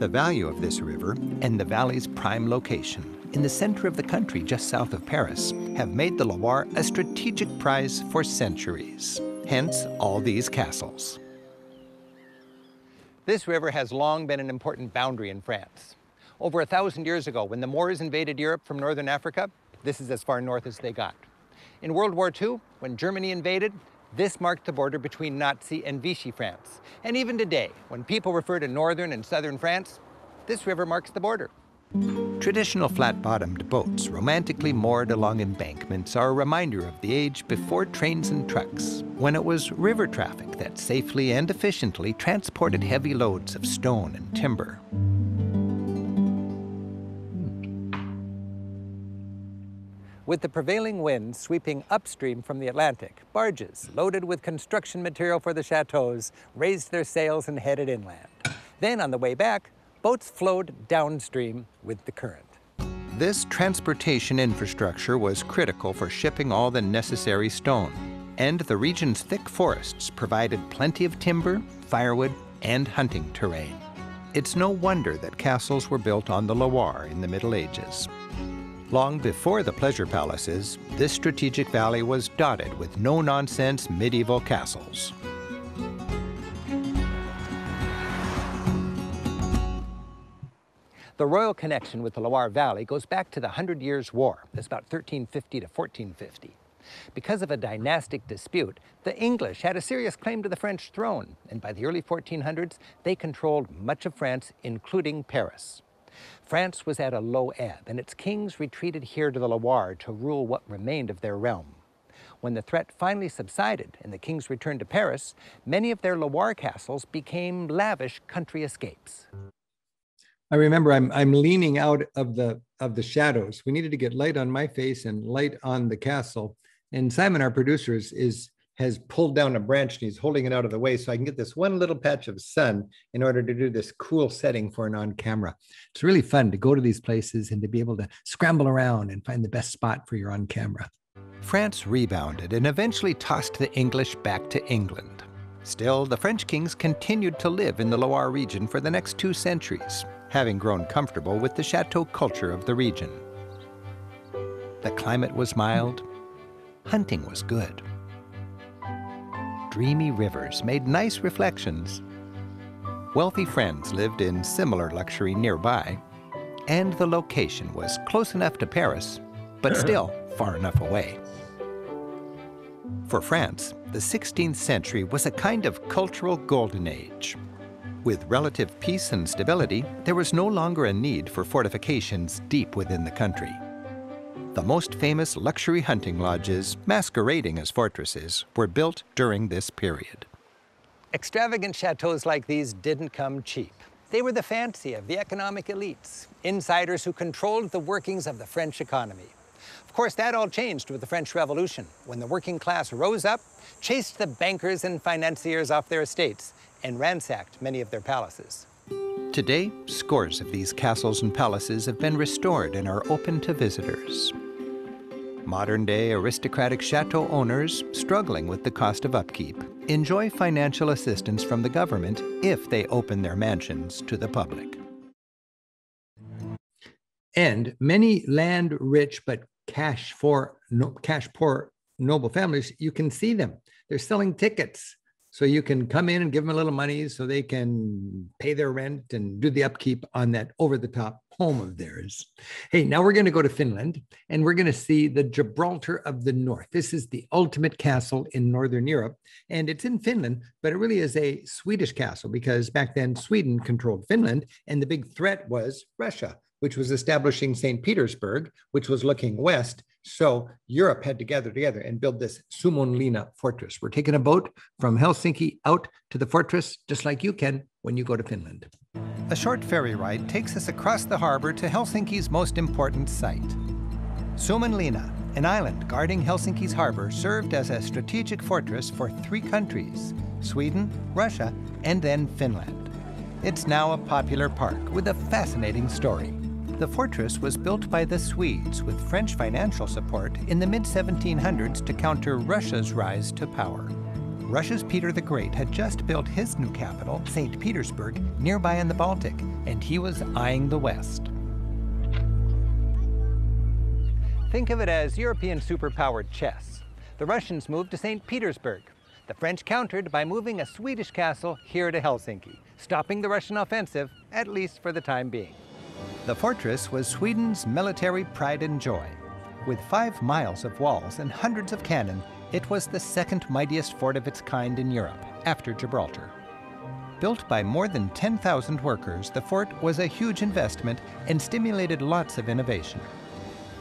The value of this river and the valley's prime location in the center of the country just south of Paris have made the Loire a strategic prize for centuries, hence all these castles. This river has long been an important boundary in France. Over a thousand years ago, when the Moors invaded Europe from northern Africa, this is as far north as they got. In World War Two, when Germany invaded, this marked the border between Nazi and Vichy France. And even today, when people refer to northern and southern France, this river marks the border. Traditional flat-bottomed boats romantically moored along embankments are a reminder of the age before trains and trucks, when it was river traffic that safely and efficiently transported heavy loads of stone and timber. With the prevailing winds sweeping upstream from the Atlantic, barges loaded with construction material for the chateaus raised their sails and headed inland. Then on the way back, boats flowed downstream with the current. This transportation infrastructure was critical for shipping all the necessary stone, and the region's thick forests provided plenty of timber, firewood, and hunting terrain. It's no wonder that castles were built on the Loire in the Middle Ages. Long before the pleasure palaces, this strategic valley was dotted with no-nonsense medieval castles. The royal connection with the Loire Valley goes back to the Hundred Years' War. That's about thirteen fifty to fourteen fifty. Because of a dynastic dispute, the English had a serious claim to the French throne, and by the early fourteen hundreds, they controlled much of France, including Paris. France was at a low ebb, and its kings retreated here to the Loire to rule what remained of their realm. When the threat finally subsided and the kings returned to Paris, many of their Loire castles became lavish country escapes. I remember I'm, I'm leaning out of the, of the shadows. We needed to get light on my face and light on the castle. And Simon, our producer, is, is has pulled down a branch and he's holding it out of the way so I can get this one little patch of sun in order to do this cool setting for an on-camera. It's really fun to go to these places and to be able to scramble around and find the best spot for your on-camera. France rebounded and eventually tossed the English back to England. Still, the French kings continued to live in the Loire region for the next two centuries, having grown comfortable with the chateau culture of the region. The climate was mild, hunting was good. Dreamy rivers made nice reflections. Wealthy friends lived in similar luxury nearby, and the location was close enough to Paris, but still far enough away. For France, the sixteenth century was a kind of cultural golden age. With relative peace and stability, there was no longer a need for fortifications deep within the country. The most famous luxury hunting lodges, masquerading as fortresses, were built during this period. Extravagant chateaus like these didn't come cheap. They were the fancy of the economic elites, insiders who controlled the workings of the French economy. Of course, that all changed with the French Revolution, when the working class rose up, chased the bankers and financiers off their estates, and ransacked many of their palaces. Today, scores of these castles and palaces have been restored and are open to visitors. Modern-day aristocratic chateau owners, struggling with the cost of upkeep, enjoy financial assistance from the government if they open their mansions to the public. And many land-rich but cash-poor no, cash poor noble families, you can see them. They're selling tickets. So you can come in and give them a little money so they can pay their rent and do the upkeep on that over-the-top home of theirs. Hey, now we're going to go to Finland, and we're going to see the Gibraltar of the North. This is the ultimate castle in Northern Europe, and it's in Finland, but it really is a Swedish castle because back then Sweden controlled Finland, and the big threat was Russia, which was establishing Saint Petersburg, which was looking west. So Europe had to gather together and build this Suomenlinna fortress. We're taking a boat from Helsinki out to the fortress, just like you can when you go to Finland. A short ferry ride takes us across the harbor to Helsinki's most important site. Suomenlinna, an island guarding Helsinki's harbor, served as a strategic fortress for three countries, Sweden, Russia, and then Finland. It's now a popular park with a fascinating story. The fortress was built by the Swedes with French financial support in the mid seventeen hundreds to counter Russia's rise to power. Russia's Peter the Great had just built his new capital, Saint Petersburg, nearby in the Baltic, and he was eyeing the West. Think of it as European superpower chess. The Russians moved to Saint Petersburg. The French countered by moving a Swedish castle here to Helsinki, stopping the Russian offensive, at least for the time being. The fortress was Sweden's military pride and joy. With five miles of walls and hundreds of cannon, it was the second mightiest fort of its kind in Europe, after Gibraltar. Built by more than ten thousand workers, the fort was a huge investment and stimulated lots of innovation.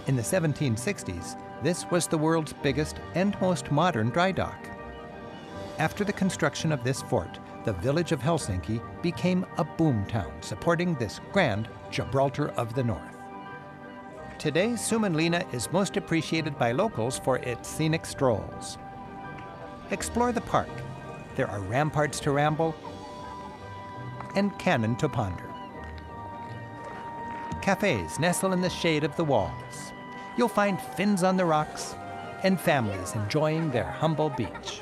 In the seventeen sixties, this was the world's biggest and most modern dry dock. After the construction of this fort, the village of Helsinki became a boom town supporting this grand Gibraltar of the North. Today, Suomenlinna is most appreciated by locals for its scenic strolls. Explore the park. There are ramparts to ramble and cannon to ponder. Cafes nestle in the shade of the walls. You'll find Finns on the rocks and families enjoying their humble beach.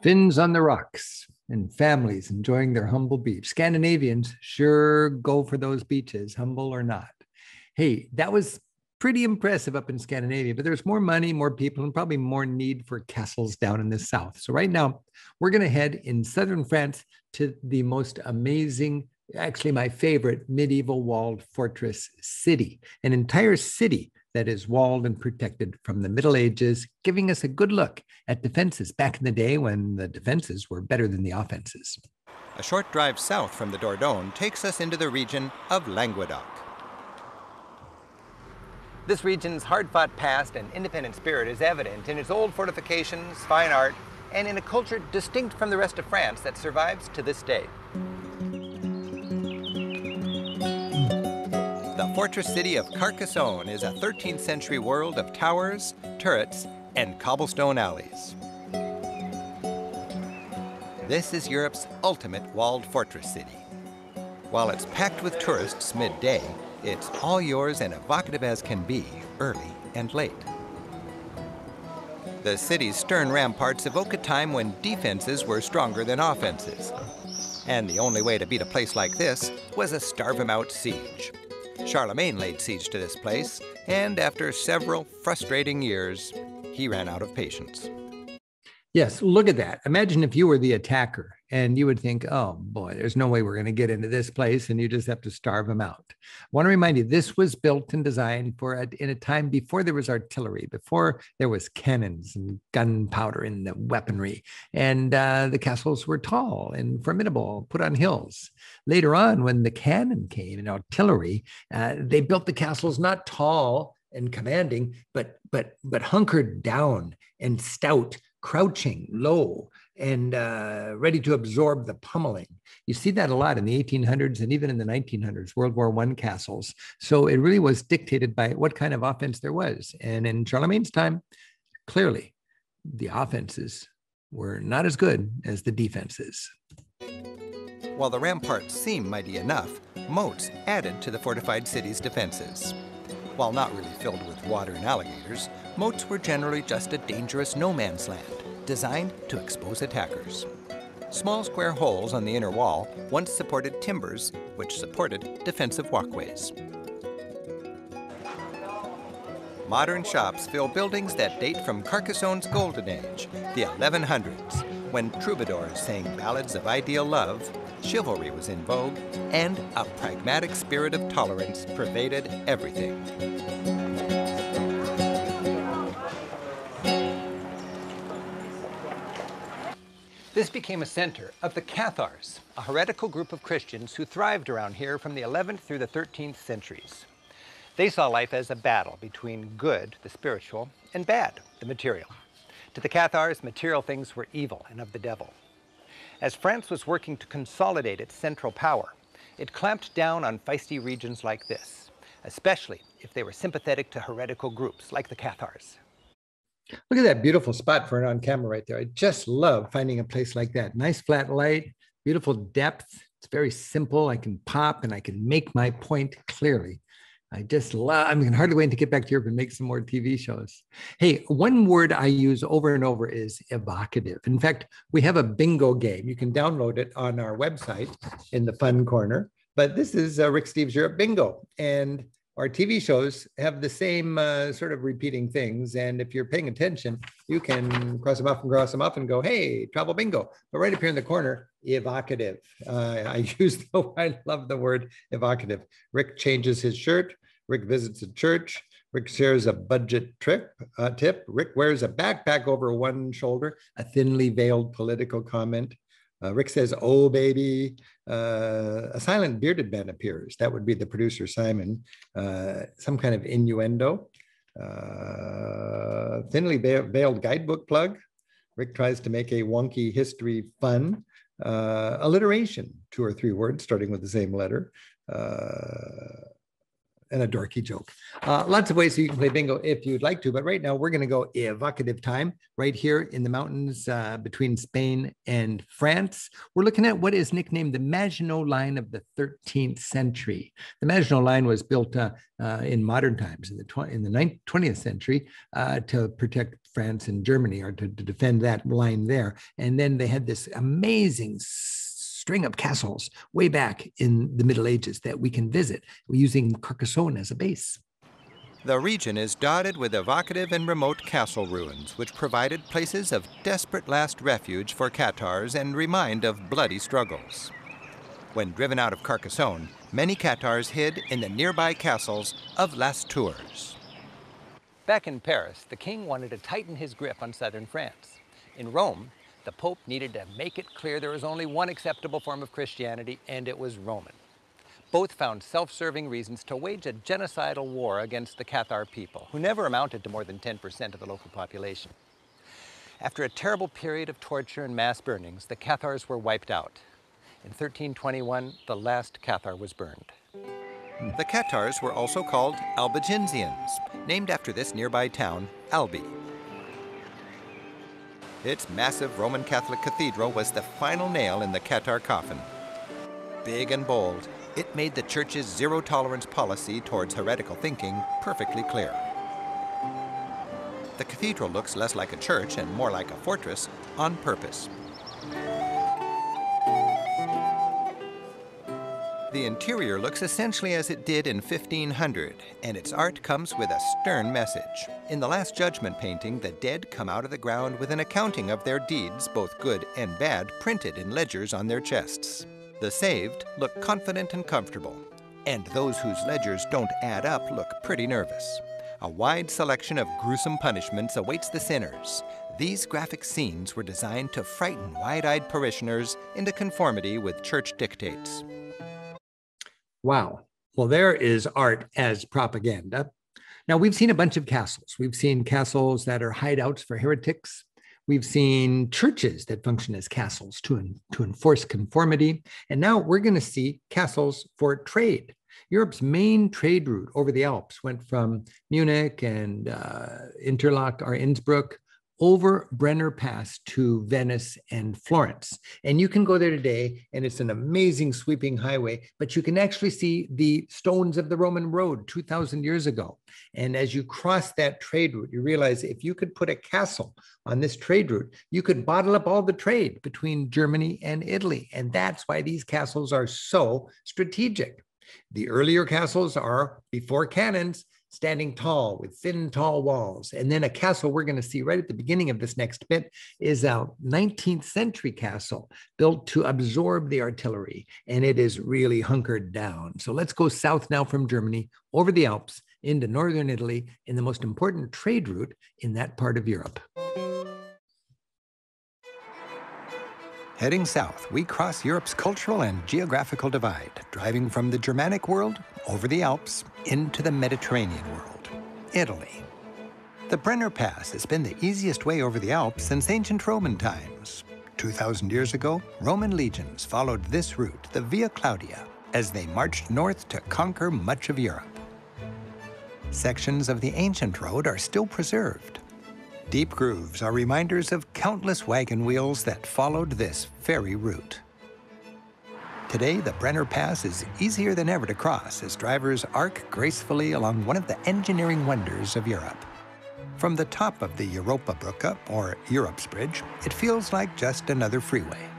Finns on the rocks and families enjoying their humble beach. Scandinavians sure go for those beaches, humble or not. Hey, that was pretty impressive up in Scandinavia, but there's more money, more people, and probably more need for castles down in the south. So right now, we're going to head in southern France to the most amazing, actually my favorite, medieval walled fortress city, an entire city that is walled and protected from the Middle Ages, giving us a good look at defenses back in the day when the defenses were better than the offenses. A short drive south from the Dordogne takes us into the region of Languedoc. This region's hard-fought past and independent spirit is evident in its old fortifications, fine art, and in a culture distinct from the rest of France that survives to this day. fortress city of Carcassonne is a thirteenth century world of towers, turrets, and cobblestone alleys. This is Europe's ultimate walled fortress city. While it's packed with tourists midday, it's all yours and evocative as can be, early and late. The city's stern ramparts evoke a time when defenses were stronger than offenses. And the only way to beat a place like this was a starve-em-out siege. Charlemagne laid siege to this place, and after several frustrating years, he ran out of patience. Yes, look at that. Imagine if you were the attacker, and you would think, oh boy, there's no way we're going to get into this place, and you just have to starve them out. I want to remind you, this was built and designed for a, in a time before there was artillery, before there was cannons and gunpowder in the weaponry, and uh, the castles were tall and formidable, put on hills. Later on, when the cannon came and artillery, uh, they built the castles not tall and commanding, but but but hunkered down and stout, crouching low and uh, ready to absorb the pummeling. You see that a lot in the eighteen hundreds and even in the nineteen hundreds, World War One castles. So it really was dictated by what kind of offense there was. And in Charlemagne's time, clearly the offenses were not as good as the defenses. While the ramparts seem mighty enough, moats added to the fortified city's defenses. While not really filled with water and alligators, moats were generally just a dangerous no-man's land, designed to expose attackers. Small square holes on the inner wall once supported timbers, which supported defensive walkways. Modern shops fill buildings that date from Carcassonne's golden age, the eleven hundreds, when troubadours sang ballads of ideal love, chivalry was in vogue, and a pragmatic spirit of tolerance pervaded everything. This became a center of the Cathars, a heretical group of Christians who thrived around here from the eleventh through the thirteenth centuries. They saw life as a battle between good, the spiritual, and bad, the material. To the Cathars, material things were evil and of the devil. As France was working to consolidate its central power, it clamped down on feisty regions like this, especially if they were sympathetic to heretical groups like the Cathars. Look at that beautiful spot for an on-camera right there. I just love finding a place like that. Nice flat light, beautiful depth. It's very simple. I can pop and I can make my point clearly. I just love, I can hardly wait to get back to Europe and make some more T V shows. Hey, one word I use over and over is evocative. In fact, we have a bingo game. You can download it on our website in the fun corner. But this is uh, Rick Steves Europe Bingo. And our T V shows have the same uh, sort of repeating things. And if you're paying attention, you can cross them off and cross them off and go, hey, travel bingo. But right up here in the corner, evocative. Uh, I use the, I love the word evocative. Rick changes his shirt. Rick visits a church. Rick shares a budget trip, uh, tip. Rick wears a backpack over one shoulder, a thinly veiled political comment. Uh, Rick says, oh, baby, uh, a silent bearded man appears. That would be the producer, Simon. Uh, some kind of innuendo. Uh, thinly veiled guidebook plug. Rick tries to make a wonky history fun. Uh, alliteration, two or three words starting with the same letter. Uh, and a dorky joke. Uh, lots of ways so you can play bingo if you'd like to, but right now we're gonna go evocative time right here in the mountains uh, between Spain and France. We're looking at what is nicknamed the Maginot Line of the thirteenth century. The Maginot Line was built uh, uh, in modern times in the, tw in the ninth, twentieth century uh, to protect France and Germany or to, to defend that line there. And then they had this amazing string of castles way back in the Middle Ages that we can visit using Carcassonne as a base. The region is dotted with evocative and remote castle ruins, which provided places of desperate last refuge for Cathars and remind of bloody struggles. When driven out of Carcassonne, many Cathars hid in the nearby castles of Las Tours. Back in Paris, the king wanted to tighten his grip on southern France. In Rome, the Pope needed to make it clear there was only one acceptable form of Christianity, and it was Roman. Both found self-serving reasons to wage a genocidal war against the Cathar people, who never amounted to more than ten percent of the local population. After a terrible period of torture and mass burnings, the Cathars were wiped out. In thirteen twenty-one, the last Cathar was burned. The Catars were also called Albigensians, named after this nearby town, Albi. Its massive Roman Catholic cathedral was the final nail in the Catar coffin. Big and bold, it made the church's zero-tolerance policy towards heretical thinking perfectly clear. The cathedral looks less like a church and more like a fortress on purpose. The interior looks essentially as it did in fifteen hundred, and its art comes with a stern message. In the Last Judgment painting, the dead come out of the ground with an accounting of their deeds, both good and bad, printed in ledgers on their chests. The saved look confident and comfortable, and those whose ledgers don't add up look pretty nervous. A wide selection of gruesome punishments awaits the sinners. These graphic scenes were designed to frighten wide-eyed parishioners into conformity with church dictates. Wow. Well, there is art as propaganda. Now, we've seen a bunch of castles. We've seen castles that are hideouts for heretics. We've seen churches that function as castles to, to enforce conformity. And now we're going to see castles for trade. Europe's main trade route over the Alps went from Munich and uh, Interlaken or Innsbruck over Brenner Pass to Venice and Florence. And you can go there today, and it's an amazing sweeping highway, but you can actually see the stones of the Roman road two thousand years ago. And as you cross that trade route, you realize if you could put a castle on this trade route, you could bottle up all the trade between Germany and Italy. And that's why these castles are so strategic. The earlier castles are before cannons, standing tall with thin, tall walls. And then a castle we're going to see right at the beginning of this next bit is a nineteenth century castle built to absorb the artillery. And it is really hunkered down. So let's go south now from Germany over the Alps into northern Italy in the most important trade route in that part of Europe. Heading south, we cross Europe's cultural and geographical divide, driving from the Germanic world over the Alps into the Mediterranean world, Italy. The Brenner Pass has been the easiest way over the Alps since ancient Roman times. two thousand years ago, Roman legions followed this route, the Via Claudia, as they marched north to conquer much of Europe. Sections of the ancient road are still preserved. Deep grooves are reminders of countless wagon wheels that followed this very route. Today, the Brenner Pass is easier than ever to cross as drivers arc gracefully along one of the engineering wonders of Europe. From the top of the Europa Brücke, or Europe's Bridge, it feels like just another freeway.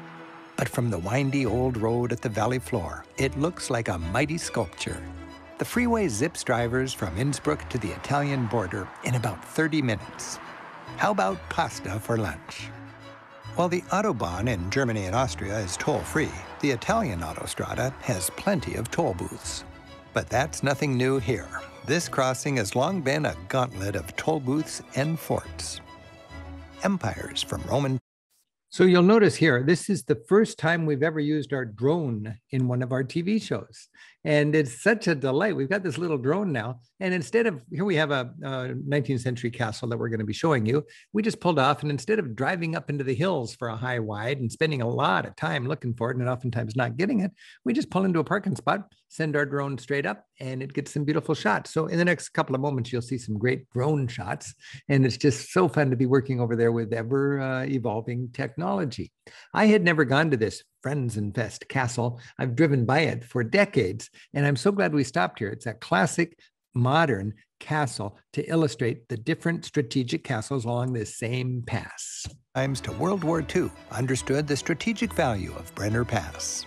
But from the windy old road at the valley floor, it looks like a mighty sculpture. The freeway zips drivers from Innsbruck to the Italian border in about thirty minutes. How about pasta for lunch? While the Autobahn in Germany and Austria is toll-free, the Italian Autostrada has plenty of toll booths. But that's nothing new here. This crossing has long been a gauntlet of toll booths and forts. Empires from Roman. So you'll notice here, this is the first time we've ever used our drone in one of our T V shows. And it's such a delight. We've got this little drone now. And instead of, here we have a, a nineteenth century castle that we're going to be showing you. We just pulled off, and instead of driving up into the hills for a high wide and spending a lot of time looking for it and oftentimes not getting it, we just pull into a parking spot, send our drone straight up, and it gets some beautiful shots. So in the next couple of moments, you'll see some great drone shots. And it's just so fun to be working over there with ever uh, evolving technology. Technology. I had never gone to this Frenzenfest castle. I've driven by it for decades, and I'm so glad we stopped here. It's a classic modern castle to illustrate the different strategic castles along this same pass. Times to World War Two understood the strategic value of Brenner Pass.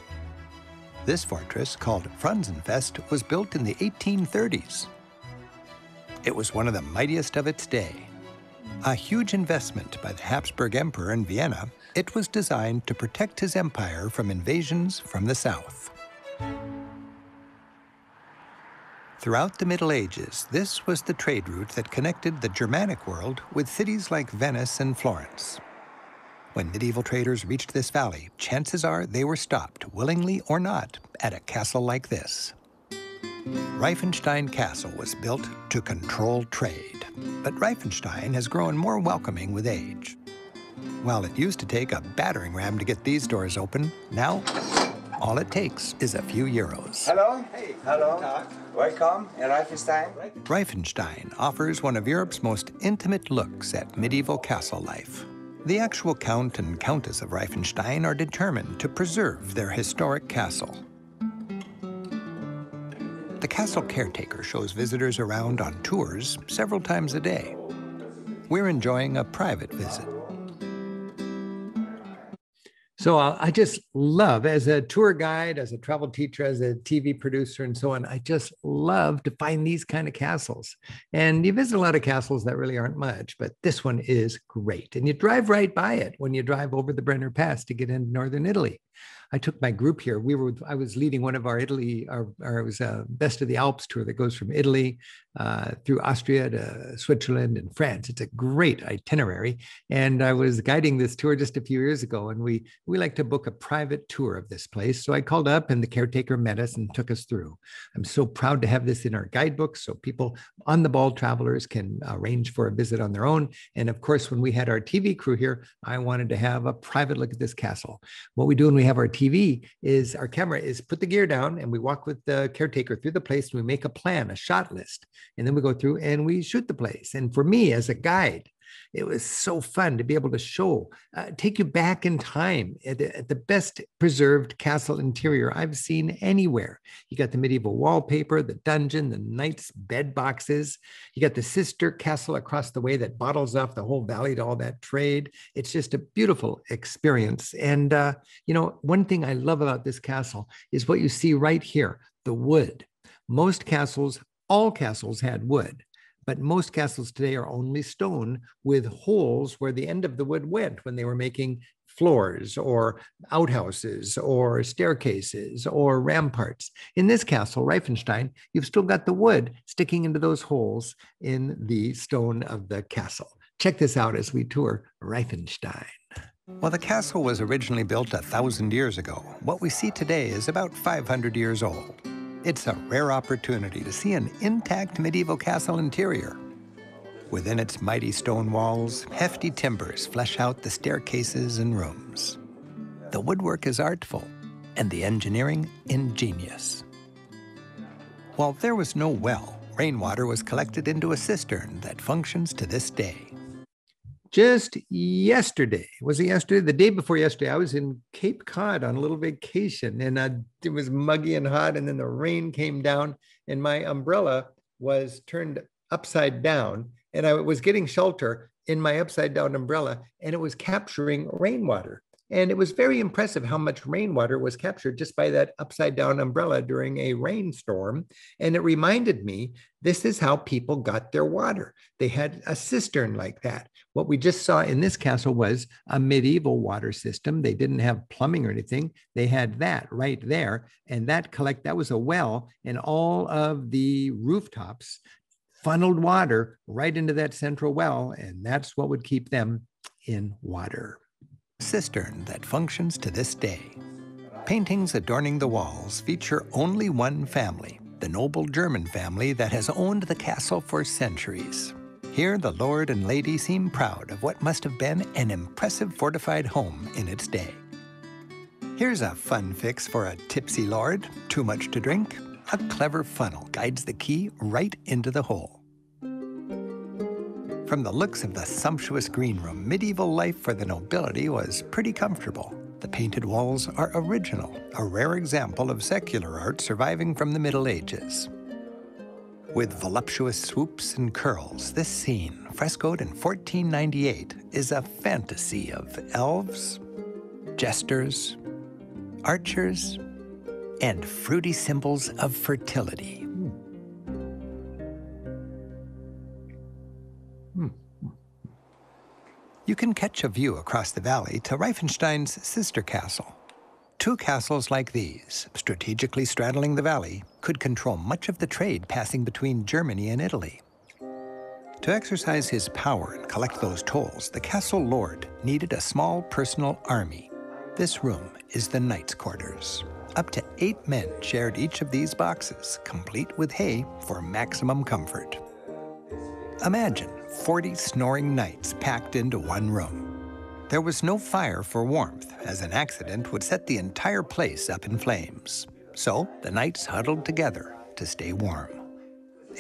This fortress, called Frenzenfest, was built in the eighteen thirties. It was one of the mightiest of its day. A huge investment by the Habsburg Emperor in Vienna, it was designed to protect his empire from invasions from the south. Throughout the Middle Ages, this was the trade route that connected the Germanic world with cities like Venice and Florence. When medieval traders reached this valley, chances are they were stopped, willingly or not, at a castle like this. Reifenstein Castle was built to control trade, but Reifenstein has grown more welcoming with age. While it used to take a battering ram to get these doors open, now All it takes is a few euros. Hello. Hey. Hello. Welcome in Reifenstein. Reifenstein offers one of Europe's most intimate looks at medieval castle life. The actual Count and Countess of Reifenstein are determined to preserve their historic castle. The castle caretaker shows visitors around on tours several times a day. We're enjoying a private visit. So uh, I just love, as a tour guide, as a travel teacher, as a T V producer, and so on, I just love to find these kind of castles. And you visit a lot of castles that really aren't much, but this one is great. And you drive right by it when you drive over the Brenner Pass to get into northern Italy. I took my group here. We were, I was leading one of our Italy, our, our it was a Best of the Alps tour that goes from Italy uh, through Austria to Switzerland and France. It's a great itinerary. And I was guiding this tour just a few years ago, and we, we like to book a private tour of this place. So I called up and the caretaker met us and took us through. I'm so proud to have this in our guidebook so people, on the ball travelers, can arrange for a visit on their own. And of course, when we had our T V crew here, I wanted to have a private look at this castle. What we do when we have our T V is our camera is put the gear down and we walk with the caretaker through the place and we make a plan, a shot list, and then we go through and we shoot the place. And for me as a guide, it was so fun to be able to show, uh, take you back in time at, at the best preserved castle interior I've seen anywhere. You got the medieval wallpaper, the dungeon, the knight's bed boxes. You got the sister castle across the way that bottles off the whole valley to all that trade. It's just a beautiful experience. And, uh, you know, one thing I love about this castle is what you see right here, the wood. Most castles, all castles had wood. But most castles today are only stone with holes where the end of the wood went when they were making floors or outhouses or staircases or ramparts. In this castle, Reifenstein, you've still got the wood sticking into those holes in the stone of the castle. Check this out as we tour Reifenstein. While the castle was originally built a thousand years ago, what we see today is about five hundred years old. It's a rare opportunity to see an intact medieval castle interior. Within its mighty stone walls, hefty timbers flesh out the staircases and rooms. The woodwork is artful and the engineering ingenious. While there was no well, rainwater was collected into a cistern that functions to this day. Just yesterday, was it yesterday? The day before yesterday, I was in Cape Cod on a little vacation, and I, it was muggy and hot, and then the rain came down, and my umbrella was turned upside down, and I was getting shelter in my upside down umbrella, and it was capturing rainwater. And it was very impressive how much rainwater was captured just by that upside down umbrella during a rainstorm. And it reminded me, this is how people got their water. They had a cistern like that. What we just saw in this castle was a medieval water system. They didn't have plumbing or anything. They had that right there. And that collect, that was a well, and all of the rooftops funneled water right into that central well. And that's what would keep them in water. Cistern that functions to this day. Paintings adorning the walls feature only one family, the noble German family that has owned the castle for centuries. Here, the lord and lady seem proud of what must have been an impressive fortified home in its day. Here's a fun fix for a tipsy lord. Too much to drink? A clever funnel guides the key right into the hole. From the looks of the sumptuous green room, medieval life for the nobility was pretty comfortable. The painted walls are original, a rare example of secular art surviving from the Middle Ages. With voluptuous swoops and curls, this scene, frescoed in fourteen ninety-eight, is a fantasy of elves, jesters, archers, and fruity symbols of fertility. You can catch a view across the valley to Reifenstein's sister castle. Two castles like these, strategically straddling the valley, could control much of the trade passing between Germany and Italy. To exercise his power and collect those tolls, the castle lord needed a small personal army. This room is the knight's quarters. Up to eight men shared each of these boxes, complete with hay for maximum comfort. Imagine forty snoring knights packed into one room. There was no fire for warmth, as an accident would set the entire place up in flames. So the knights huddled together to stay warm.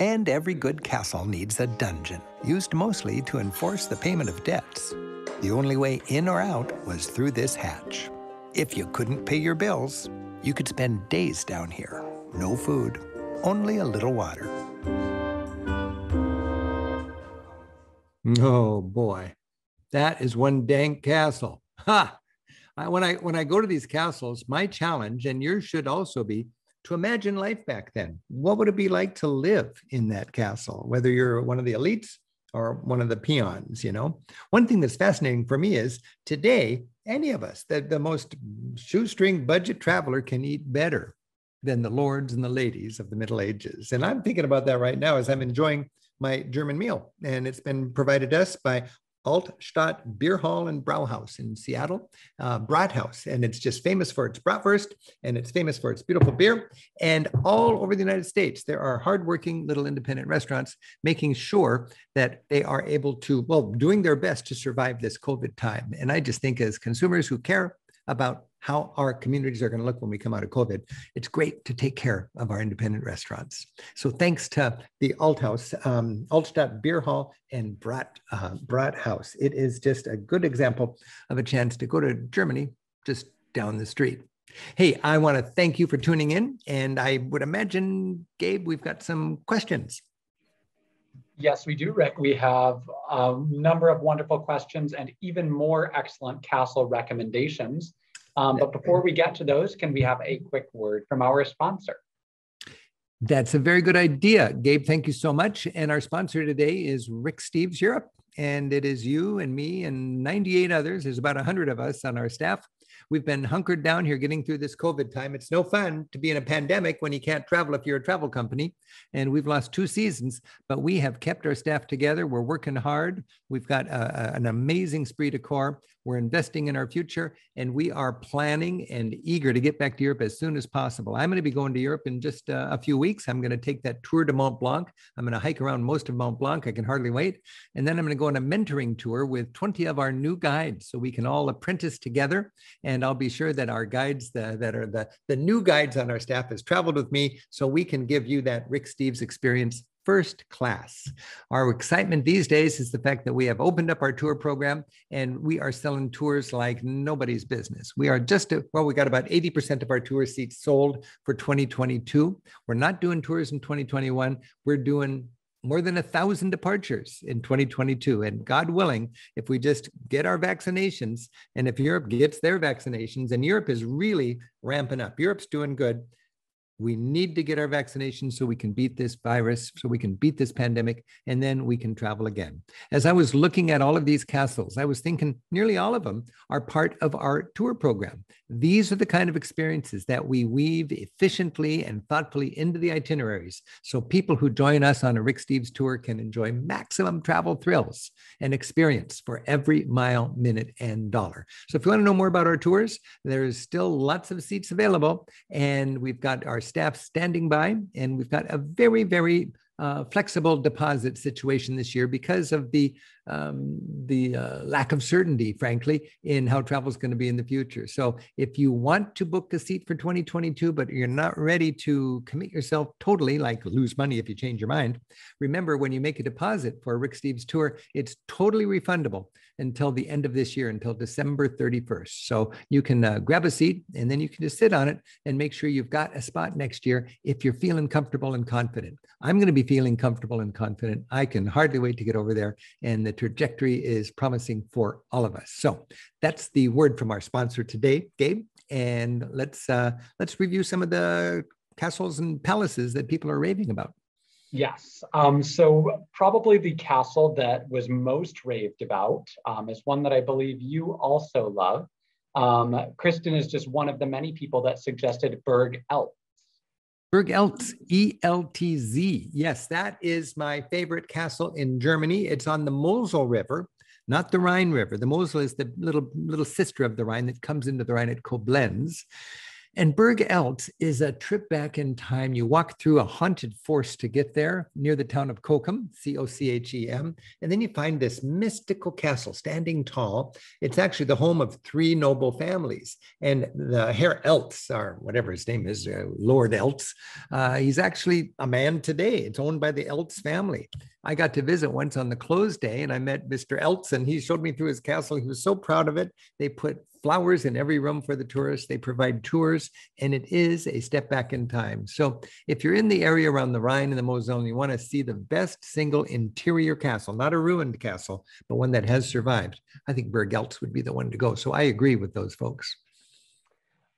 And every good castle needs a dungeon, used mostly to enforce the payment of debts. The only way in or out was through this hatch. If you couldn't pay your bills, you could spend days down here. No food, only a little water. Oh boy, that is one dank castle. Ha! I, when, I, when I go to these castles, my challenge, and yours should also be, to imagine life back then. What would it be like to live in that castle, whether you're one of the elites or one of the peons, you know? One thing that's fascinating for me is today, any of us, the, the most shoestring budget traveler can eat better than the lords and the ladies of the Middle Ages. And I'm thinking about that right now as I'm enjoying my German meal. And it's been provided to us by Altstadt Bierhalle and Brathaus in Seattle, uh, Brathaus. And it's just famous for its bratwurst, and it's famous for its beautiful beer. And all over the United States, there are hardworking little independent restaurants making sure that they are able to, well, doing their best to survive this COVID time. And I just think as consumers who care about how our communities are going to look when we come out of COVID, it's great to take care of our independent restaurants. So thanks to the Althaus, um, Altstadt Beer Hall and Brat, uh, Brathaus. It is just a good example of a chance to go to Germany just down the street. Hey, I want to thank you for tuning in. And I would imagine, Gabe, we've got some questions. Yes, we do, Rick. We have a number of wonderful questions and even more excellent castle recommendations. Um, but before we get to those, can we have a quick word from our sponsor? That's a very good idea, Gabe. Thank you so much. And our sponsor today is Rick Steves Europe. And it is you and me and ninety-eight others. There's about one hundred of us on our staff. We've been hunkered down here getting through this COVID time. It's no fun to be in a pandemic when you can't travel if you're a travel company. And we've lost two seasons, but we have kept our staff together. We're working hard. We've got a, a, an amazing esprit de corps. We're investing in our future, and we are planning and eager to get back to Europe as soon as possible. I'm going to be going to Europe in just uh, a few weeks. I'm going to take that tour to Mont Blanc. I'm going to hike around most of Mont Blanc. I can hardly wait. And then I'm going to go on a mentoring tour with twenty of our new guides so we can all apprentice together. And I'll be sure that our guides the, that are the, the new guides on our staff has traveled with me so we can give you that Rick Steves experience first class. Our excitement these days is the fact that we have opened up our tour program and we are selling tours like nobody's business. We are just, a, well, we got about eighty percent of our tour seats sold for twenty twenty-two. We're not doing tours in twenty twenty-one. We're doing more than a thousand departures in twenty twenty-two. And God willing, if we just get our vaccinations and if Europe gets their vaccinations, and Europe is really ramping up, Europe's doing good. We need to get our vaccinations so we can beat this virus, so we can beat this pandemic, and then we can travel again. As I was looking at all of these castles, I was thinking nearly all of them are part of our tour program. These are the kind of experiences that we weave efficiently and thoughtfully into the itineraries, so people who join us on a Rick Steves tour can enjoy maximum travel thrills and experience for every mile, minute, and dollar. So if you want to know more about our tours, there's still lots of seats available, and we've got our staff standing by, and we've got a very, very uh, flexible deposit situation this year because of the um, the uh, lack of certainty, frankly, in how travel is going to be in the future. So if you want to book a seat for twenty twenty-two, but you're not ready to commit yourself totally, like lose money if you change your mind, remember when you make a deposit for a Rick Steves tour, it's totally refundable until the end of this year, until December thirty-first. So you can uh, grab a seat and then you can just sit on it and make sure you've got a spot next year if you're feeling comfortable and confident. I'm going to be feeling comfortable and confident. I can hardly wait to get over there, and the trajectory is promising for all of us. So that's the word from our sponsor today, Gabe, and let's uh, let's review some of the castles and palaces that people are raving about. Yes, um, so probably the castle that was most raved about um, is one that I believe you also love. Um, Kristen is just one of the many people that suggested Burg Eltz. Burg Eltz, E L T Z. Yes, that is my favorite castle in Germany. It's on the Mosel River, not the Rhine River. The Mosel is the little, little sister of the Rhine that comes into the Rhine at Koblenz. And Burg Eltz is a trip back in time. You walk through a haunted forest to get there near the town of Cochem, C O C H E M. And then you find this mystical castle standing tall. It's actually the home of three noble families. And the Herr Eltz, or whatever his name is, uh, Lord Eltz, uh, he's actually a man today. It's owned by the Eltz family. I got to visit once on the close day and I met Mister Eltz and he showed me through his castle. He was so proud of it. They put flowers in every room for the tourists. They provide tours and it is a step back in time. So if you're in the area around the Rhine and the Moselle, you want to see the best single interior castle, not a ruined castle, but one that has survived. I think Burg Eltz would be the one to go. So I agree with those folks.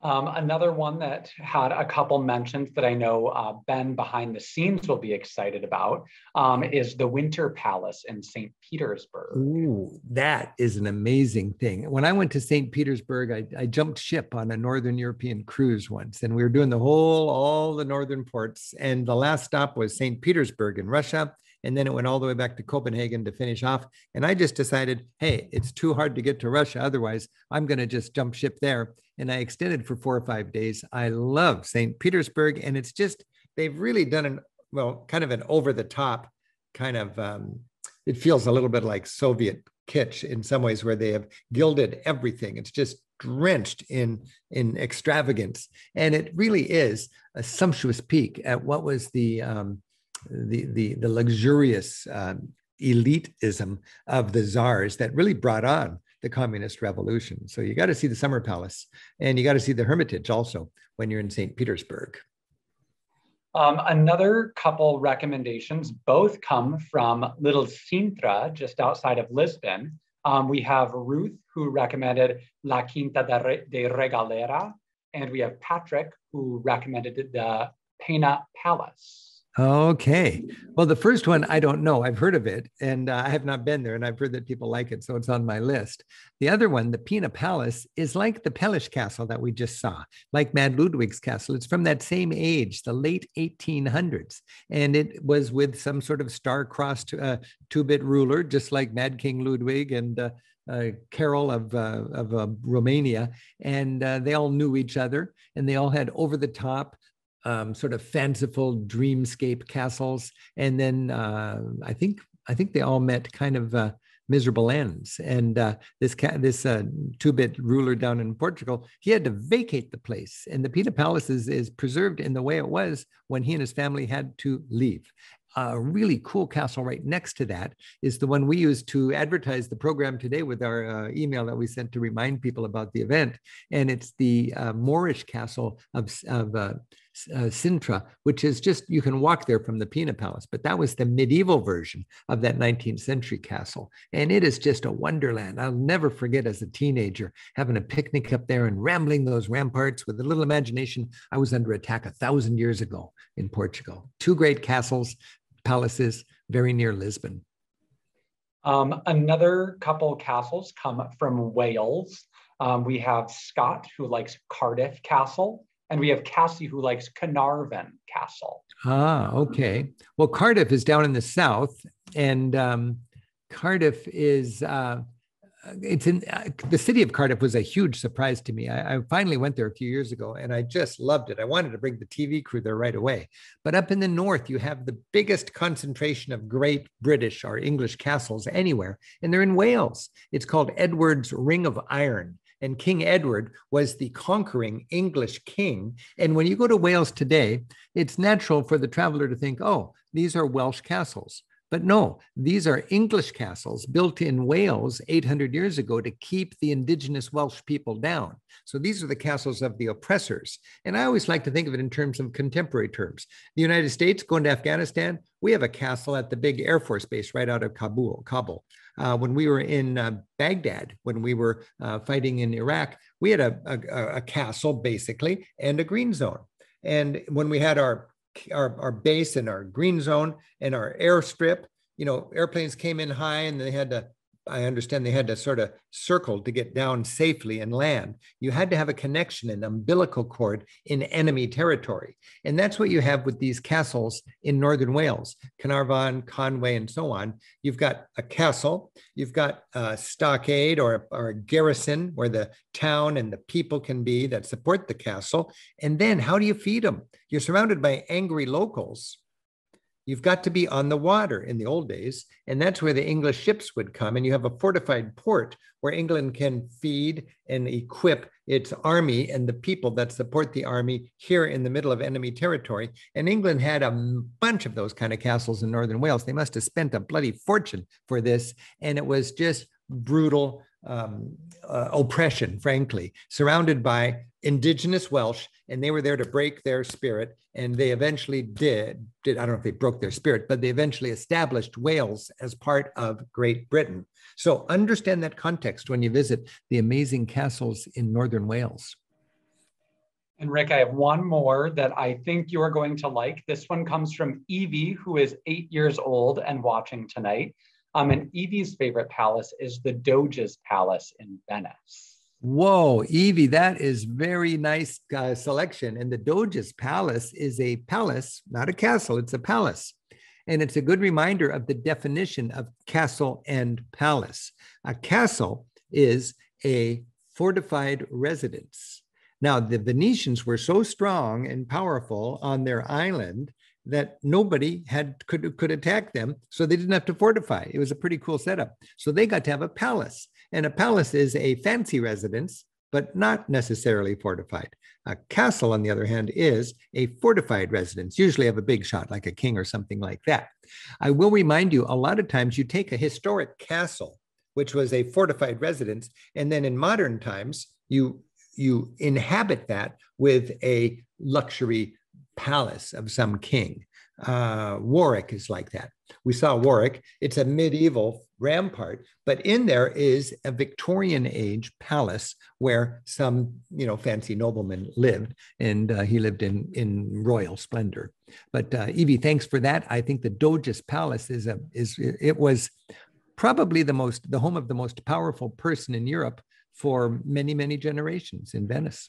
Um, another one that had a couple mentions that I know uh, Ben behind the scenes will be excited about um, is the Winter Palace in Saint Petersburg. Ooh, that is an amazing thing. When I went to Saint Petersburg, I, I jumped ship on a Northern European cruise once, and we were doing the whole, all the northern ports, and the last stop was Saint Petersburg in Russia. And then it went all the way back to Copenhagen to finish off. And I just decided, hey, it's too hard to get to Russia. Otherwise, I'm going to just jump ship there. And I extended for four or five days. I love Saint Petersburg. And it's just, they've really done an, well, kind of an over the top kind of, um, it feels a little bit like Soviet kitsch in some ways where they have gilded everything. It's just drenched in, in extravagance. And it really is a sumptuous peek at what was the, um, The, the, the luxurious um, elitism of the czars that really brought on the communist revolution. So you got to see the Summer Palace and you got to see the Hermitage also when you're in Saint Petersburg. Um, another couple recommendations, both come from Little Sintra, just outside of Lisbon. Um, we have Ruth, who recommended La Quinta de, de Regalera, and we have Patrick, who recommended the Pena Palace. Okay. Well, the first one, I don't know. I've heard of it and uh, I have not been there and I've heard that people like it. So it's on my list. The other one, the Pena Palace, is like the Peleș Castle that we just saw, like Mad Ludwig's castle. It's from that same age, the late eighteen hundreds. And it was with some sort of star-crossed uh, two-bit ruler, just like Mad King Ludwig and uh, Uh, Carol of, uh, of uh, Romania. And uh, they all knew each other and they all had over-the-top Um, sort of fanciful dreamscape castles. And then uh, I think I think they all met kind of uh, miserable ends. And uh, this ca this uh, two-bit ruler down in Portugal, he had to vacate the place. And the Pena Palace is, is preserved in the way it was when he and his family had to leave. A really cool castle right next to that is the one we used to advertise the program today with our uh, email that we sent to remind people about the event. And it's the uh, Moorish castle of, of uh, uh, Sintra, which is just, you can walk there from the Pena Palace, but that was the medieval version of that nineteenth century castle. And it is just a wonderland. I'll never forget as a teenager, having a picnic up there and rambling those ramparts with a little imagination. I was under attack a thousand years ago in Portugal. Two great castles, palaces very near Lisbon. Um, another couple castles come from Wales. Um, we have Scott, who likes Cardiff Castle, and we have Cassie, who likes Carnarvon Castle. Ah, okay. Well, Cardiff is down in the south, and um, Cardiff is... Uh, It's in uh, the city of Cardiff was a huge surprise to me. I, I finally went there a few years ago and I just loved it. I wanted to bring the T V crew there right away. But up in the north, you have the biggest concentration of great British or English castles anywhere. And they're in Wales. It's called Edward's Ring of Iron. And King Edward was the conquering English king. And when you go to Wales today, it's natural for the traveler to think, oh, these are Welsh castles. But no, these are English castles built in Wales eight hundred years ago to keep the indigenous Welsh people down. So these are the castles of the oppressors. And I always like to think of it in terms of contemporary terms. The United States going to Afghanistan, we have a castle at the big Air Force Base right out of Kabul, Kabul. Uh, when we were in uh, Baghdad, when we were uh, fighting in Iraq, we had a, a, a castle basically and a green zone. And when we had our Our, our base and our green zone and our airstrip, you know, airplanes came in high and they had to I understand they had to sort of circle to get down safely and land. You had to have a connection, an umbilical cord in enemy territory. And that's what you have with these castles in northern Wales, Carnarvon, Conway, and so on. You've got a castle, you've got a stockade or, or a garrison where the town and the people can be that support the castle. And then how do you feed them? You're surrounded by angry locals. You've got to be on the water in the old days, and that's where the English ships would come, and you have a fortified port where England can feed and equip its army and the people that support the army here in the middle of enemy territory. And England had a bunch of those kind of castles in northern Wales. They must have spent a bloody fortune for this, and it was just brutal um, uh, oppression, frankly, surrounded by indigenous Welsh, and they were there to break their spirit, and they eventually did, did, I don't know if they broke their spirit, but they eventually established Wales as part of Great Britain. So understand that context when you visit the amazing castles in northern Wales. And Rick, I have one more that I think you're going to like. This one comes from Evie, who is eight years old and watching tonight. Um, and Evie's favorite palace is the Doge's Palace in Venice. Whoa, Evie, that is very nice uh, selection. And the Doge's Palace is a palace, not a castle, it's a palace. And it's a good reminder of the definition of castle and palace. A castle is a fortified residence. Now, the Venetians were so strong and powerful on their island that nobody had could, could attack them, so they didn't have to fortify. It was a pretty cool setup. So they got to have a palace. And a palace is a fancy residence, but not necessarily fortified. A castle, on the other hand, is a fortified residence, usually of a big shot, like a king or something like that. I will remind you, a lot of times you take a historic castle, which was a fortified residence, and then in modern times, you, you inhabit that with a luxury palace of some king. Uh, Warwick is like that. We saw Warwick. It's a medieval rampart, but in there is a Victorian age palace where some, you know, fancy nobleman lived, and uh, he lived in, in royal splendor. But uh, Evie, thanks for that. I think the Doge's Palace is a, is, it was probably the most, the home of the most powerful person in Europe for many, many generations in Venice.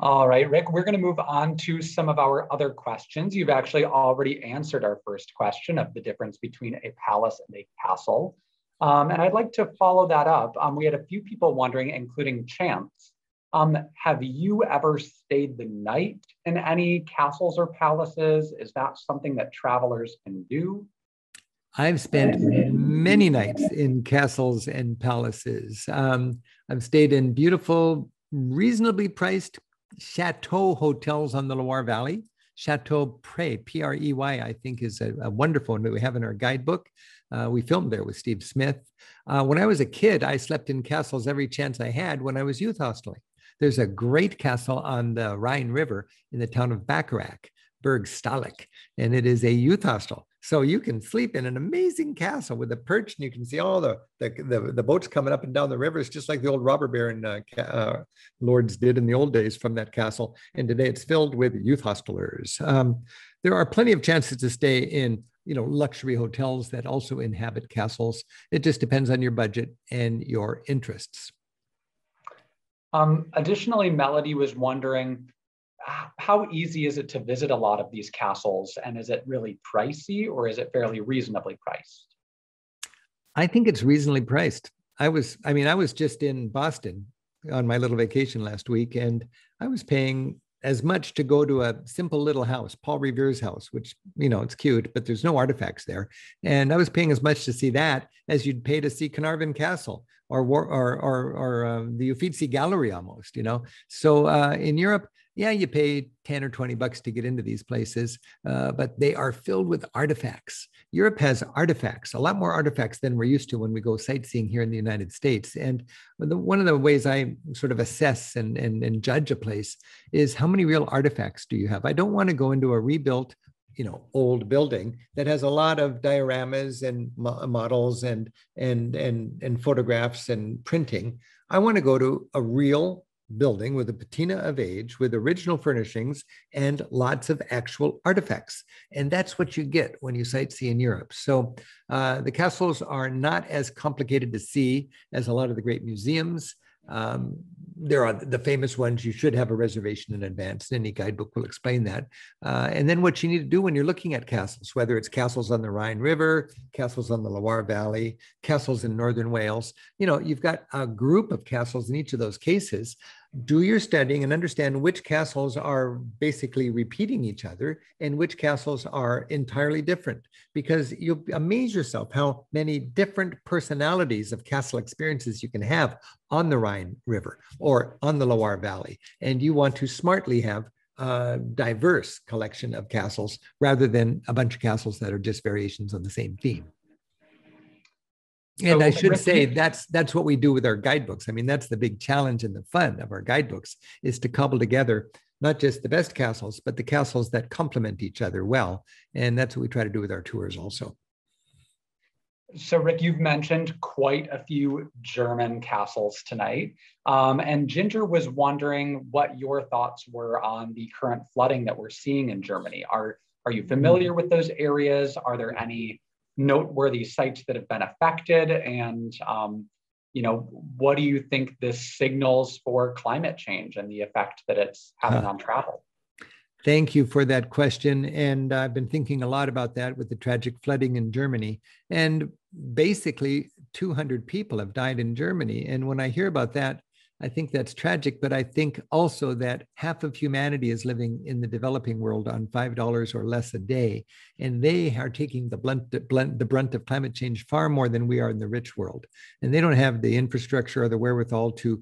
All right, Rick, we're going to move on to some of our other questions. You've actually already answered our first question of the difference between a palace and a castle. Um, and I'd like to follow that up. Um, we had a few people wondering, including Chance, um, have you ever stayed the night in any castles or palaces? Is that something that travelers can do? I've spent many nights in castles and palaces. Um, I've stayed in beautiful, reasonably priced chateau hotels on the Loire Valley. Chateau Prey, P R E Y, I think is a, a wonderful one that we have in our guidebook. Uh, we filmed there with Steve Smith. Uh, when I was a kid, I slept in castles every chance I had when I was youth hosteling. There's a great castle on the Rhine River in the town of Bacharach, Burg Eltz, and it is a youth hostel. So you can sleep in an amazing castle with a perch, and you can see all the, the, the, the boats coming up and down the rivers, just like the old robber baron uh, uh, lords did in the old days from that castle. And today it's filled with youth hostelers. Um, there are plenty of chances to stay in, you know, luxury hotels that also inhabit castles. It just depends on your budget and your interests. Um, additionally, Melody was wondering, how easy is it to visit a lot of these castles, and is it really pricey, or is it fairly reasonably priced? I think it's reasonably priced. I was, I mean, I was just in Boston on my little vacation last week, and I was paying as much to go to a simple little house, Paul Revere's house, which, you know, it's cute, but there's no artifacts there. And I was paying as much to see that as you'd pay to see Carnarvon Castle or or or, or uh, the Uffizi Gallery almost, you know. So uh, in Europe, yeah, you pay ten or twenty bucks to get into these places, uh, but they are filled with artifacts. Europe has artifacts, a lot more artifacts than we're used to when we go sightseeing here in the United States. And the, one of the ways I sort of assess and, and, and judge a place is how many real artifacts do you have? I don't want to go into a rebuilt, you know, old building that has a lot of dioramas and mo models and, and, and, and photographs and printing. I want to go to a real building with a patina of age, with original furnishings and lots of actual artifacts. And that's what you get when you sightsee in Europe. So uh, the castles are not as complicated to see as a lot of the great museums. Um, there are the famous ones. You should have a reservation in advance. Any guidebook will explain that. Uh, and then what you need to do when you're looking at castles, whether it's castles on the Rhine River, castles on the Loire Valley, castles in northern Wales, you know, you've got a group of castles in each of those cases. Do your studying and understand which castles are basically repeating each other and which castles are entirely different, because you'll amaze yourself how many different personalities of castle experiences you can have on the Rhine River or on the Loire Valley. And you want to smartly have a diverse collection of castles rather than a bunch of castles that are just variations on the same theme. And so, I should say that's that's what we do with our guidebooks. I mean, that's the big challenge and the fun of our guidebooks, is to cobble together not just the best castles, but the castles that complement each other well. And that's what we try to do with our tours also. So, Rick, you've mentioned quite a few German castles tonight. Um, and Ginger was wondering what your thoughts were on the current flooding that we're seeing in Germany. Are, are you familiar with those areas? Are there any noteworthy sites that have been affected, and um, you know, what do you think this signals for climate change and the effect that it's having uh, on travel? Thank you for that question, and I've been thinking a lot about that with the tragic flooding in Germany. And basically, two hundred people have died in Germany, and when I hear about that, I think that's tragic, but I think also that half of humanity is living in the developing world on five dollars or less a day, and they are taking the brunt, the brunt of climate change far more than we are in the rich world. And they don't have the infrastructure or the wherewithal to,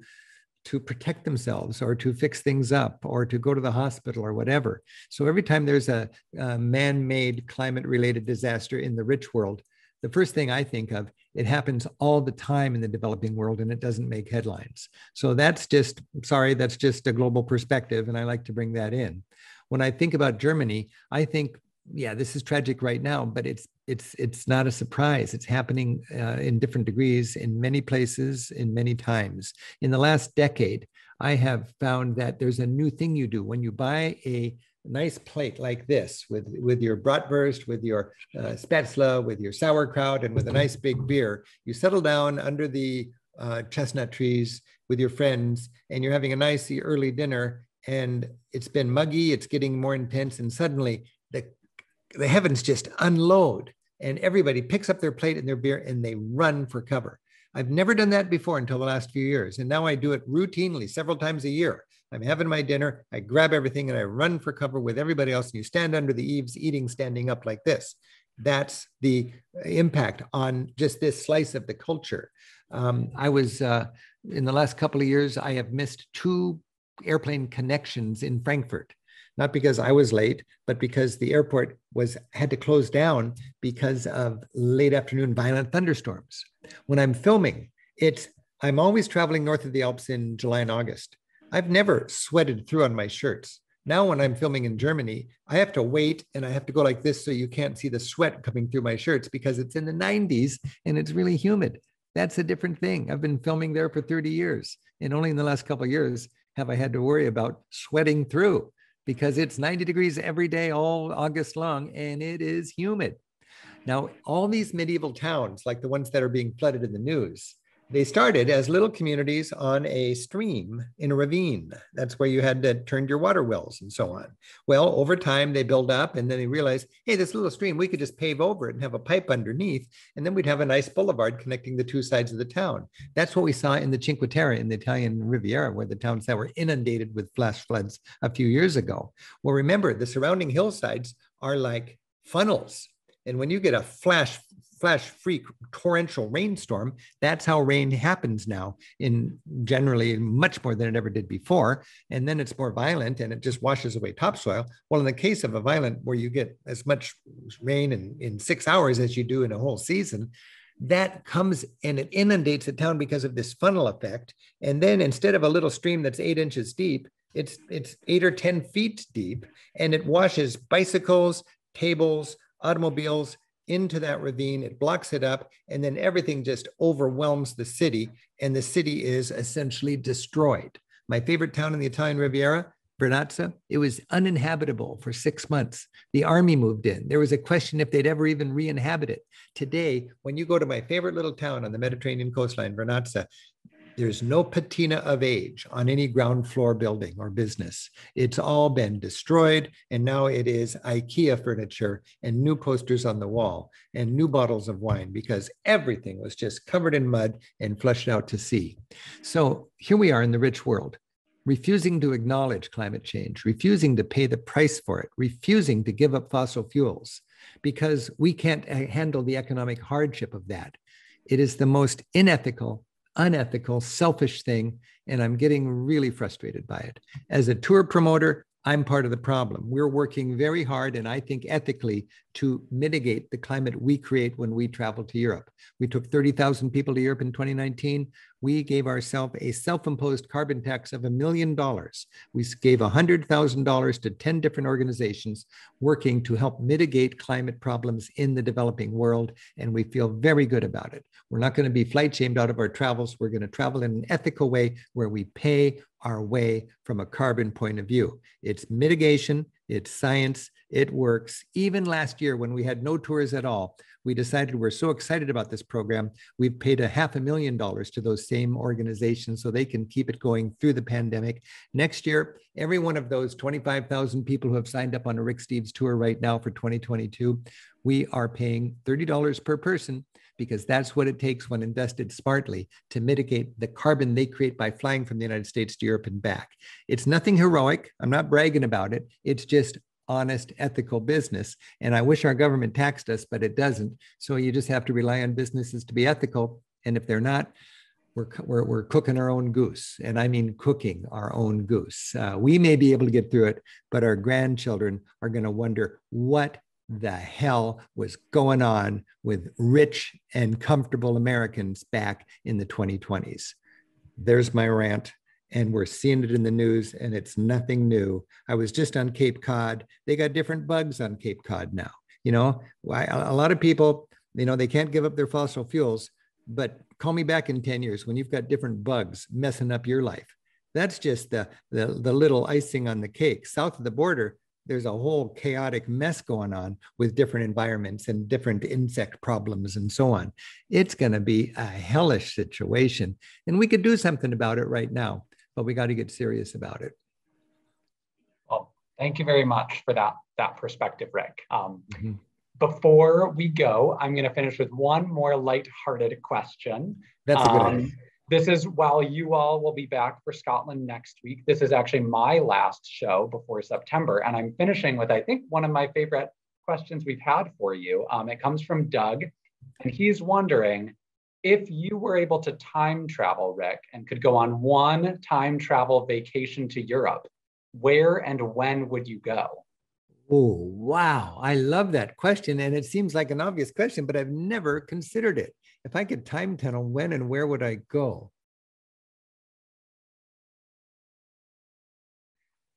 to protect themselves or to fix things up or to go to the hospital or whatever. So every time there's a, a man-made climate-related disaster in the rich world, the first thing I think of, it happens all the time in the developing world and it doesn't make headlines. So that's just, sorry, that's just a global perspective, and I like to bring that in. When I think about Germany, I think, yeah, this is tragic right now, but it's it's it's not a surprise. It's happening uh, in different degrees, in many places, in many times. In the last decade, I have found that there's a new thing you do when you buy a nice plate like this with, with your bratwurst, with your uh, Spätzle, with your sauerkraut, and with a nice big beer. You settle down under the uh, chestnut trees with your friends, and you're having a nice early dinner, and it's been muggy, it's getting more intense, and suddenly the, the heavens just unload, and everybody picks up their plate and their beer, and they run for cover. I've never done that before until the last few years, and now I do it routinely several times a year. I'm having my dinner, I grab everything and I run for cover with everybody else, and you stand under the eaves eating standing up like this. That's the impact on just this slice of the culture. Um, I was, uh, in the last couple of years, I have missed two airplane connections in Frankfurt. Not because I was late, but because the airport was had to close down because of late afternoon violent thunderstorms. When I'm filming, it's, I'm always traveling north of the Alps in July and August. I've never sweated through on my shirts. Now when I'm filming in Germany, I have to wait and I have to go like this so you can't see the sweat coming through my shirts because it's in the nineties and it's really humid. That's a different thing. I've been filming there for thirty years, and only in the last couple of years have I had to worry about sweating through because it's ninety degrees every day all August long and it is humid. Now, all these medieval towns, like the ones that are being flooded in the news, they started as little communities on a stream in a ravine. That's where you had to turn your water wells and so on. Well, over time they build up and then they realize, hey, this little stream, we could just pave over it and have a pipe underneath. And then we'd have a nice boulevard connecting the two sides of the town. That's what we saw in the Cinque Terre in the Italian Riviera, where the towns that were inundated with flash floods a few years ago. Well, remember, the surrounding hillsides are like funnels. And when you get a flash flash freak torrential rainstorm, that's how rain happens now, in generally much more than it ever did before. And then it's more violent and it just washes away topsoil. Well, in the case of a violent where you get as much rain in, in six hours as you do in a whole season, that comes and it inundates the town because of this funnel effect. And then instead of a little stream that's eight inches deep, it's, it's eight or ten feet deep, and it washes bicycles, tables, automobiles into that ravine. It blocks it up, and then everything just overwhelms the city, and the city is essentially destroyed. My favorite town in the Italian Riviera, Vernazza, it was uninhabitable for six months. The army moved in. There was a question if they'd ever even re-inhabit it. Today, when you go to my favorite little town on the Mediterranean coastline, Vernazza, there's no patina of age on any ground floor building or business. It's all been destroyed, and now it is IKEA furniture and new posters on the wall and new bottles of wine because everything was just covered in mud and flushed out to sea. So here we are in the rich world, refusing to acknowledge climate change, refusing to pay the price for it, refusing to give up fossil fuels because we can't handle the economic hardship of that. It is the most inethical, unethical, selfish thing, and I'm getting really frustrated by it. As a tour promoter, I'm part of the problem. We're working very hard, and I think ethically, to mitigate the climate we create when we travel to Europe. We took thirty thousand people to Europe in twenty nineteen. We gave ourselves a self-imposed carbon tax of a million dollars. We gave one hundred thousand dollars to ten different organizations working to help mitigate climate problems in the developing world, and we feel very good about it. We're not going to be flight shamed out of our travels. We're going to travel in an ethical way where we pay our way from a carbon point of view. It's mitigation, it's science, it works. Even last year when we had no tours at all, we decided we're so excited about this program, we've paid a half a million dollars to those same organizations so they can keep it going through the pandemic. Next year, every one of those twenty-five thousand people who have signed up on a Rick Steves tour right now for twenty twenty-two, we are paying thirty dollars per person because that's what it takes when invested smartly to mitigate the carbon they create by flying from the United States to Europe and back. It's nothing heroic. I'm not bragging about it. It's just honest, ethical business. And I wish our government taxed us, but it doesn't. So you just have to rely on businesses to be ethical. And if they're not, we're, we're, we're cooking our own goose. And I mean cooking our own goose. Uh, we may be able to get through it, but our grandchildren are going to wonder what the hell was going on with rich and comfortable Americans back in the twenty twenties. There's my rant, and we're seeing it in the news, and it's nothing new. I was just on Cape Cod. They got different bugs on Cape Cod now. You know, a lot of people, you know, they can't give up their fossil fuels, but call me back in ten years when you've got different bugs messing up your life. That's just the, the, the little icing on the cake. South of the border, there's a whole chaotic mess going on with different environments and different insect problems and so on. It's going to be a hellish situation, and we could do something about it right now, but we got to get serious about it. Well, thank you very much for that, that perspective, Rick. Um, mm-hmm. Before we go, I'm going to finish with one more lighthearted question. That's um, a good idea. This is, while you all will be back for Scotland next week, this is actually my last show before September. And I'm finishing with, I think, one of my favorite questions we've had for you. Um, it comes from Doug, and he's wondering, if you were able to time travel, Rick, and could go on one time travel vacation to Europe, where and when would you go? Oh, wow. I love that question. And it seems like an obvious question, but I've never considered it. If I could time tunnel, when and where would I go?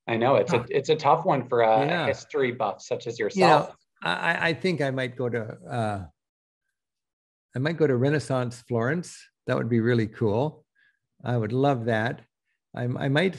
I know it's a it's a tough one for a yeah. history buff such as yourself. You know, I, I think I might go to uh, I might go to Renaissance Florence. That would be really cool. I would love that. I, I might.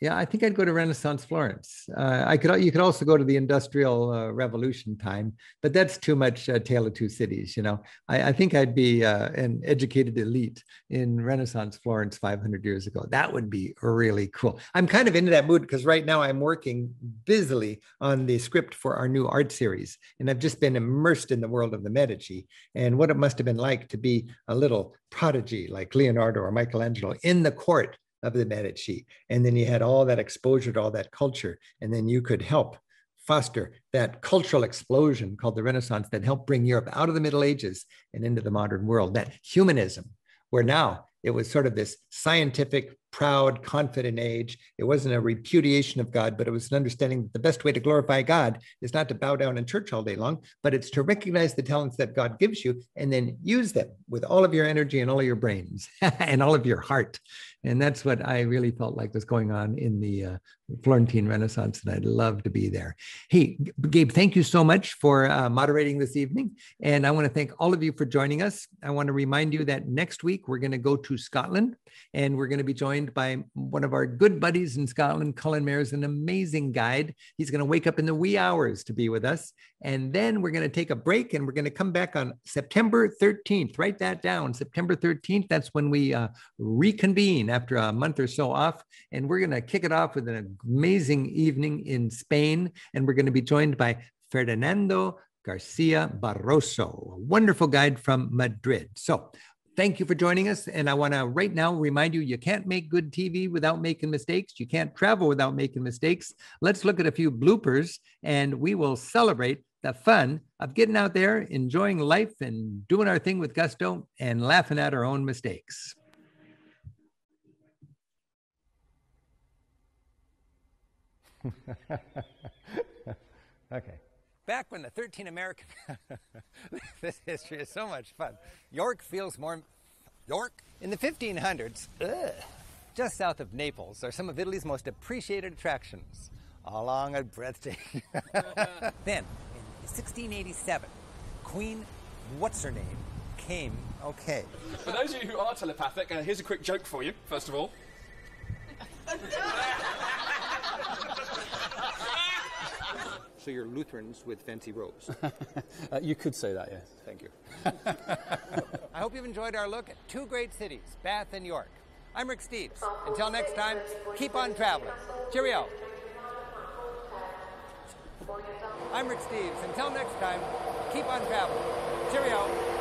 Yeah, I think I'd go to Renaissance Florence. Uh, I could. You could also go to the Industrial uh, Revolution time, but that's too much uh, tale of two cities, you know. I, I think I'd be uh, an educated elite in Renaissance Florence five hundred years ago. That would be really cool. I'm kind of into that mood because right now I'm working busily on the script for our new art series, and I've just been immersed in the world of the Medici and what it must have been like to be a little prodigy like Leonardo or Michelangelo in the court of the Medici. And then you had all that exposure to all that culture. And then you could help foster that cultural explosion called the Renaissance that helped bring Europe out of the Middle Ages and into the modern world, that humanism, where now it was sort of this scientific proud, confident age. It wasn't a repudiation of God, but it was an understanding that the best way to glorify God is not to bow down in church all day long, but it's to recognize the talents that God gives you and then use them with all of your energy and all of your brains and all of your heart. And that's what I really felt like was going on in the uh, Florentine Renaissance, and I'd love to be there. Hey, Gabe, thank you so much for uh, moderating this evening. And I want to thank all of you for joining us. I want to remind you that next week we're going to go to Scotland, and we're going to be joined by one of our good buddies in Scotland. Colin Mayer is an amazing guide. He's going to wake up in the wee hours to be with us. And then we're going to take a break, and we're going to come back on September thirteenth. Write that down, September thirteenth. That's when we uh, reconvene after a month or so off. And we're going to kick it off with an amazing evening in Spain. And we're going to be joined by Fernando Garcia Barroso, a wonderful guide from Madrid. So thank you for joining us. And I want to right now remind you, you can't make good T V without making mistakes. You can't travel without making mistakes. Let's look at a few bloopers, and we will celebrate the fun of getting out there, enjoying life and doing our thing with gusto and laughing at our own mistakes. Okay. Back when the thirteen American, this history is so much fun. York feels more, York? In the fifteen hundreds, ugh, just south of Naples are some of Italy's most appreciated attractions, along a breathtaking. Then, in sixteen eighty-seven, Queen, what's her name, came, okay. For those of you who are telepathic, uh, here's a quick joke for you, first of all. So you're Lutherans with fancy robes. uh, you could say that, yes. Thank you. I hope you've enjoyed our look at two great cities, Bath and York. I'm Rick Steves. Until next time, keep on traveling. Cheerio. I'm Rick Steves. Until next time, keep on traveling. Cheerio.